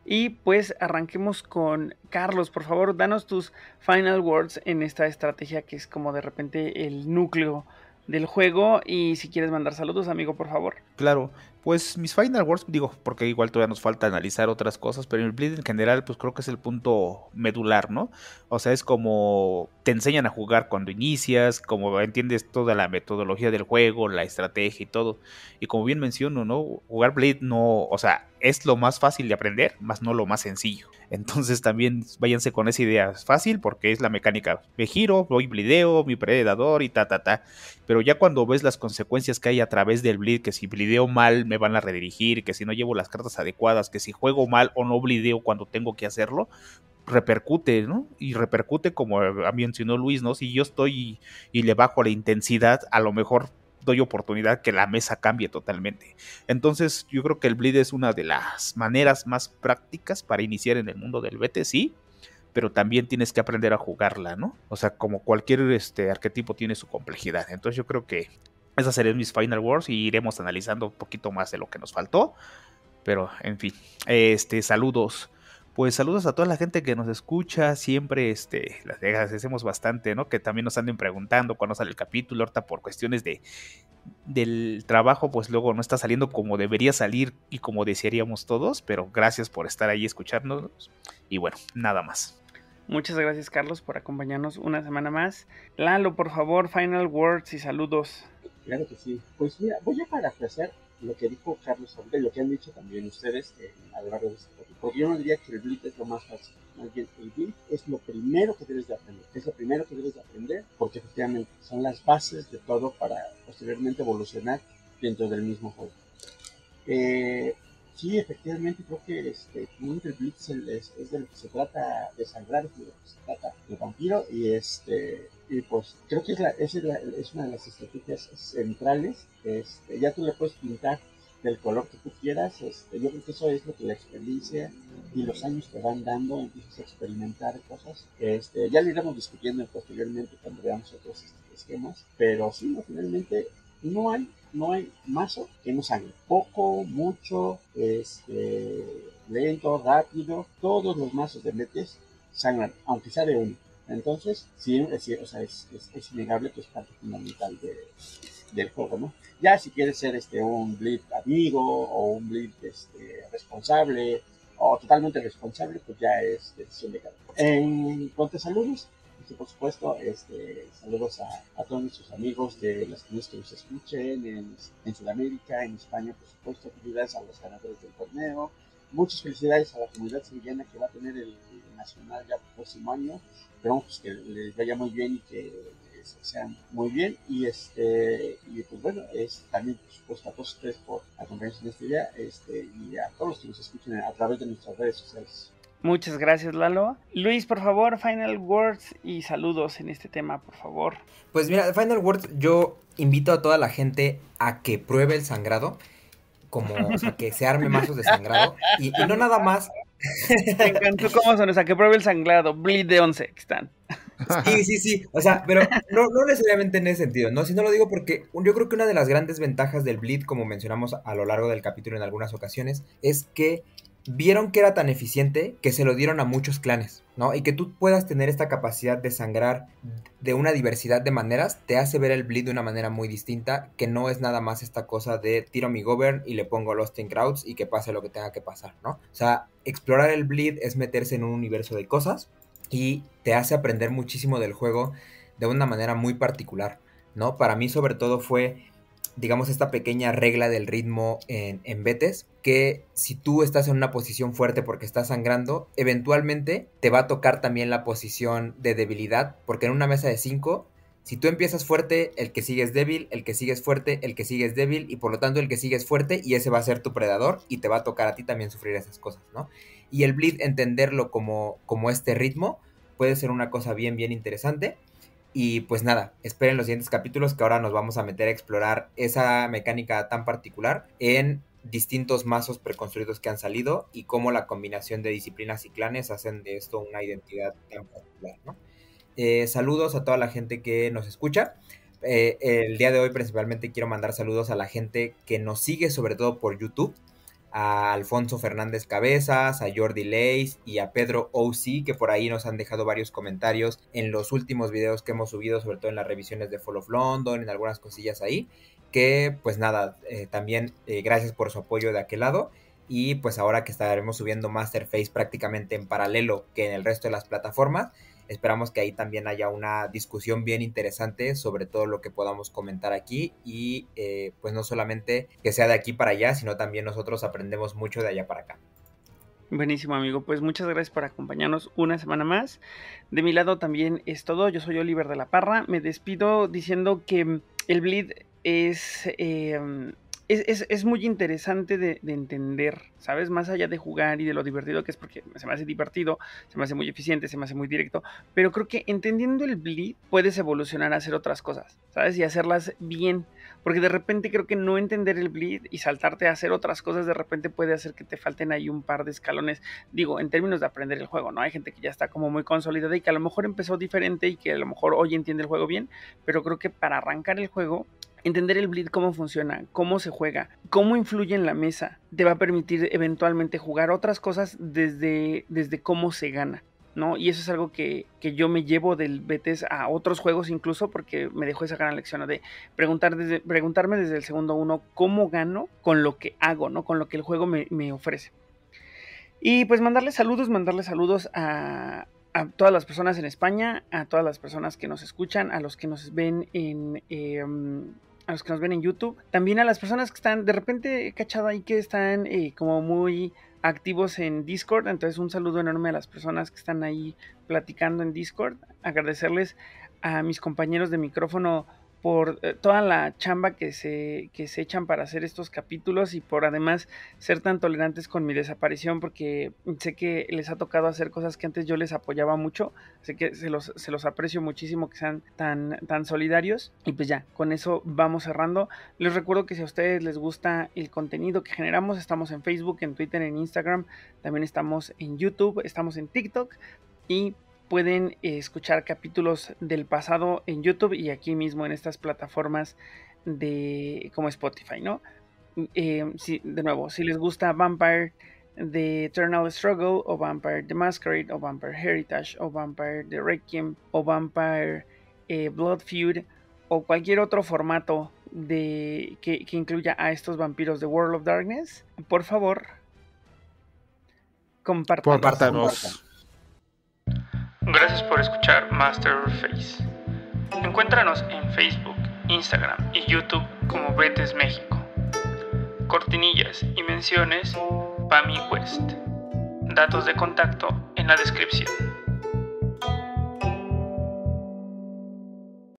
Y pues arranquemos con Carlos. Por favor, danos tus final words en esta estrategia que es como de repente el núcleo del juego, y si quieres mandar saludos, amigo, por favor. Claro, pues mis final words, digo, porque igual todavía nos falta analizar otras cosas, pero el Bleed en general pues creo que es el punto medular, ¿no? O sea, es como te enseñan a jugar cuando inicias, como entiendes toda la metodología del juego, la estrategia y todo. Y como bien menciono, ¿no? Jugar Bleed no, o sea, es lo más fácil de aprender, más no lo más sencillo. Entonces también váyanse con esa idea, es fácil porque es la mecánica. Me giro, voy blideo, mi predador y ta. Pero ya cuando ves las consecuencias que hay a través del bleed, que si blideo mal me van a redirigir, que si no llevo las cartas adecuadas, que si juego mal o no blideo cuando tengo que hacerlo, repercute, ¿no? Y repercute como mencionó Luis, ¿no? Si yo estoy y le bajo la intensidad, a lo mejor doy oportunidad que la mesa cambie totalmente. Entonces yo creo que el bleed es una de las maneras más prácticas para iniciar en el mundo del VtES, sí, pero también tienes que aprender a jugarla, ¿no? O sea, como cualquier arquetipo tiene su complejidad. Entonces yo creo que esas serían mis final words y iremos analizando un poquito más de lo que nos faltó, pero en fin, saludos. Pues saludos a toda la gente que nos escucha, siempre las agradecemos bastante, ¿no? Que también nos anden preguntando cuándo sale el capítulo, ahorita por cuestiones del trabajo, pues luego no está saliendo como debería salir y como desearíamos todos, pero gracias por estar ahí escuchándonos y bueno, nada más. Muchas gracias, Carlos, por acompañarnos una semana más. Lalo, por favor, final words y saludos. Claro que sí, pues mira, voy a parafrasear lo que dijo Carlos, lo que han dicho también ustedes a lo largo de este podcast, porque yo no diría que el bleed es lo más fácil, más bien el bleed es lo primero que debes de aprender, porque efectivamente son las bases de todo para posteriormente evolucionar dentro del mismo juego. Sí, efectivamente creo que el bleed es de lo que se trata, de sangrar, es de lo que se trata el vampiro, y y pues creo que es una de las estrategias centrales. Ya tú le puedes pintar del color que tú quieras. Yo creo que eso es lo que la experiencia y los años te van dando, empiezas a experimentar cosas. Ya lo iremos discutiendo posteriormente cuando veamos otros esquemas, pero sí, no, finalmente no hay mazo que no sangre. Poco, mucho, lento, rápido, todos los mazos de VtES sangran, aunque sea de uno. Entonces, sí, o sea, es innegable que es parte fundamental del juego, ¿no? Ya si quieres ser un bleed amigo o un bleed responsable o totalmente responsable, pues ya es decisión de cada uno. En cuanto a saludos, por supuesto, saludos a todos nuestros amigos de las que nos escuchen en Sudamérica, en España, por supuesto, felicidades a los ganadores del torneo. Muchas felicidades a la comunidad sevillana que va a tener el nacional ya el próximo año. Esperamos pues que les vaya muy bien y que se sean muy bien. Y pues bueno, también por supuesto a todos ustedes por acompañarnos en este día y a todos los que nos escuchen a través de nuestras redes sociales. Muchas gracias, Lalo. Luis, por favor, final words y saludos en este tema, por favor. Pues mira, final words, yo invito a toda la gente a que pruebe el sangrado. O sea, que se arme mazos de sangrado y no nada más. Me encantó cómo son, o sea, que pruebe el sangrado, bleed de 11, que están. Sí, o sea, pero no necesariamente en ese sentido, ¿no? Si no lo digo porque yo creo que una de las grandes ventajas del bleed, como mencionamos a lo largo del capítulo en algunas ocasiones, es que vieron que era tan eficiente que se lo dieron a muchos clanes, ¿no? Y que tú puedas tener esta capacidad de sangrar de una diversidad de maneras te hace ver el bleed de una manera muy distinta, que no es nada más esta cosa de tiro mi govern y le pongo Lost in Crowds y que pase lo que tenga que pasar, ¿no? O sea, explorar el bleed es meterse en un universo de cosas y te hace aprender muchísimo del juego de una manera muy particular, ¿no? Para mí sobre todo fue, digamos, esta pequeña regla del ritmo en VtES, que si tú estás en una posición fuerte porque estás sangrando, eventualmente te va a tocar también la posición de debilidad, porque en una mesa de 5, si tú empiezas fuerte, el que sigue es débil, el que sigue es fuerte, el que sigue es débil, y por lo tanto el que sigue es fuerte, y ese va a ser tu predador, y te va a tocar a ti también sufrir esas cosas, ¿no? Y el bleed, entenderlo como este ritmo, puede ser una cosa bien, bien interesante. Y pues nada, esperen los siguientes capítulos que ahora nos vamos a meter a explorar esa mecánica tan particular en distintos mazos preconstruidos que han salido y cómo la combinación de disciplinas y clanes hacen de esto una identidad tan particular, ¿no? Saludos a toda la gente que nos escucha. El día de hoy principalmente quiero mandar saludos a la gente que nos sigue, sobre todo por YouTube, a Alfonso Fernández Cabezas, a Jordi Leis y a Pedro O.C., que por ahí nos han dejado varios comentarios en los últimos videos que hemos subido, sobre todo en las revisiones de Fall of London, en algunas cosillas ahí, que pues nada, también gracias por su apoyo de aquel lado. Y pues ahora que estaremos subiendo Master Phase prácticamente en paralelo que en el resto de las plataformas, esperamos que ahí también haya una discusión bien interesante sobre todo lo que podamos comentar aquí y pues no solamente que sea de aquí para allá, sino también nosotros aprendemos mucho de allá para acá. Buenísimo, amigo, pues muchas gracias por acompañarnos una semana más. De mi lado también es todo, yo soy Oliver de la Parra, me despido diciendo que el Bleed es muy interesante de entender, ¿sabes? Más allá de jugar y de lo divertido que es, porque se me hace divertido, se me hace muy eficiente, se me hace muy directo, pero creo que entendiendo el Bleed puedes evolucionar a hacer otras cosas, ¿sabes? Y hacerlas bien, porque de repente creo que no entender el Bleed y saltarte a hacer otras cosas de repente puede hacer que te falten ahí un par de escalones, digo, en términos de aprender el juego, ¿no? Hay gente que ya está como muy consolidada y que a lo mejor empezó diferente y que a lo mejor hoy entiende el juego bien, pero creo que para arrancar el juego, entender el Bleed, cómo funciona, cómo se juega, cómo influye en la mesa, te va a permitir eventualmente jugar otras cosas desde cómo se gana, ¿no? Y eso es algo que yo me llevo del VtES a otros juegos incluso, porque me dejó esa gran lección, ¿no? De preguntarme desde el segundo uno cómo gano con lo que hago, ¿no? Con lo que el juego me ofrece. Y pues mandarle saludos a todas las personas en España, a todas las personas que nos escuchan, a los que nos ven en... a los que nos ven en YouTube, también a las personas que están de repente cachada ahí que están como muy activos en Discord, entonces un saludo enorme a las personas que están ahí platicando en Discord, agradecerles a mis compañeros de micrófono por toda la chamba que se echan para hacer estos capítulos y por además ser tan tolerantes con mi desaparición, porque sé que les ha tocado hacer cosas que antes yo les apoyaba mucho, así que se los aprecio muchísimo que sean tan solidarios. Y pues ya, con eso vamos cerrando. Les recuerdo que si a ustedes les gusta el contenido que generamos, estamos en Facebook, en Twitter, en Instagram, también estamos en YouTube, estamos en TikTok y pueden escuchar capítulos del pasado en YouTube y aquí mismo en estas plataformas como Spotify, ¿no? Sí, de nuevo, si les gusta Vampire The Eternal Struggle o Vampire The Masquerade o Vampire Heritage o Vampire The Requiem o Vampire Blood Feud o cualquier otro formato que incluya a estos vampiros de World of Darkness, por favor, compártanos. Gracias por escuchar Master Phase. Encuéntranos en Facebook, Instagram y YouTube como VtES México. Cortinillas y menciones Pami West. Datos de contacto en la descripción.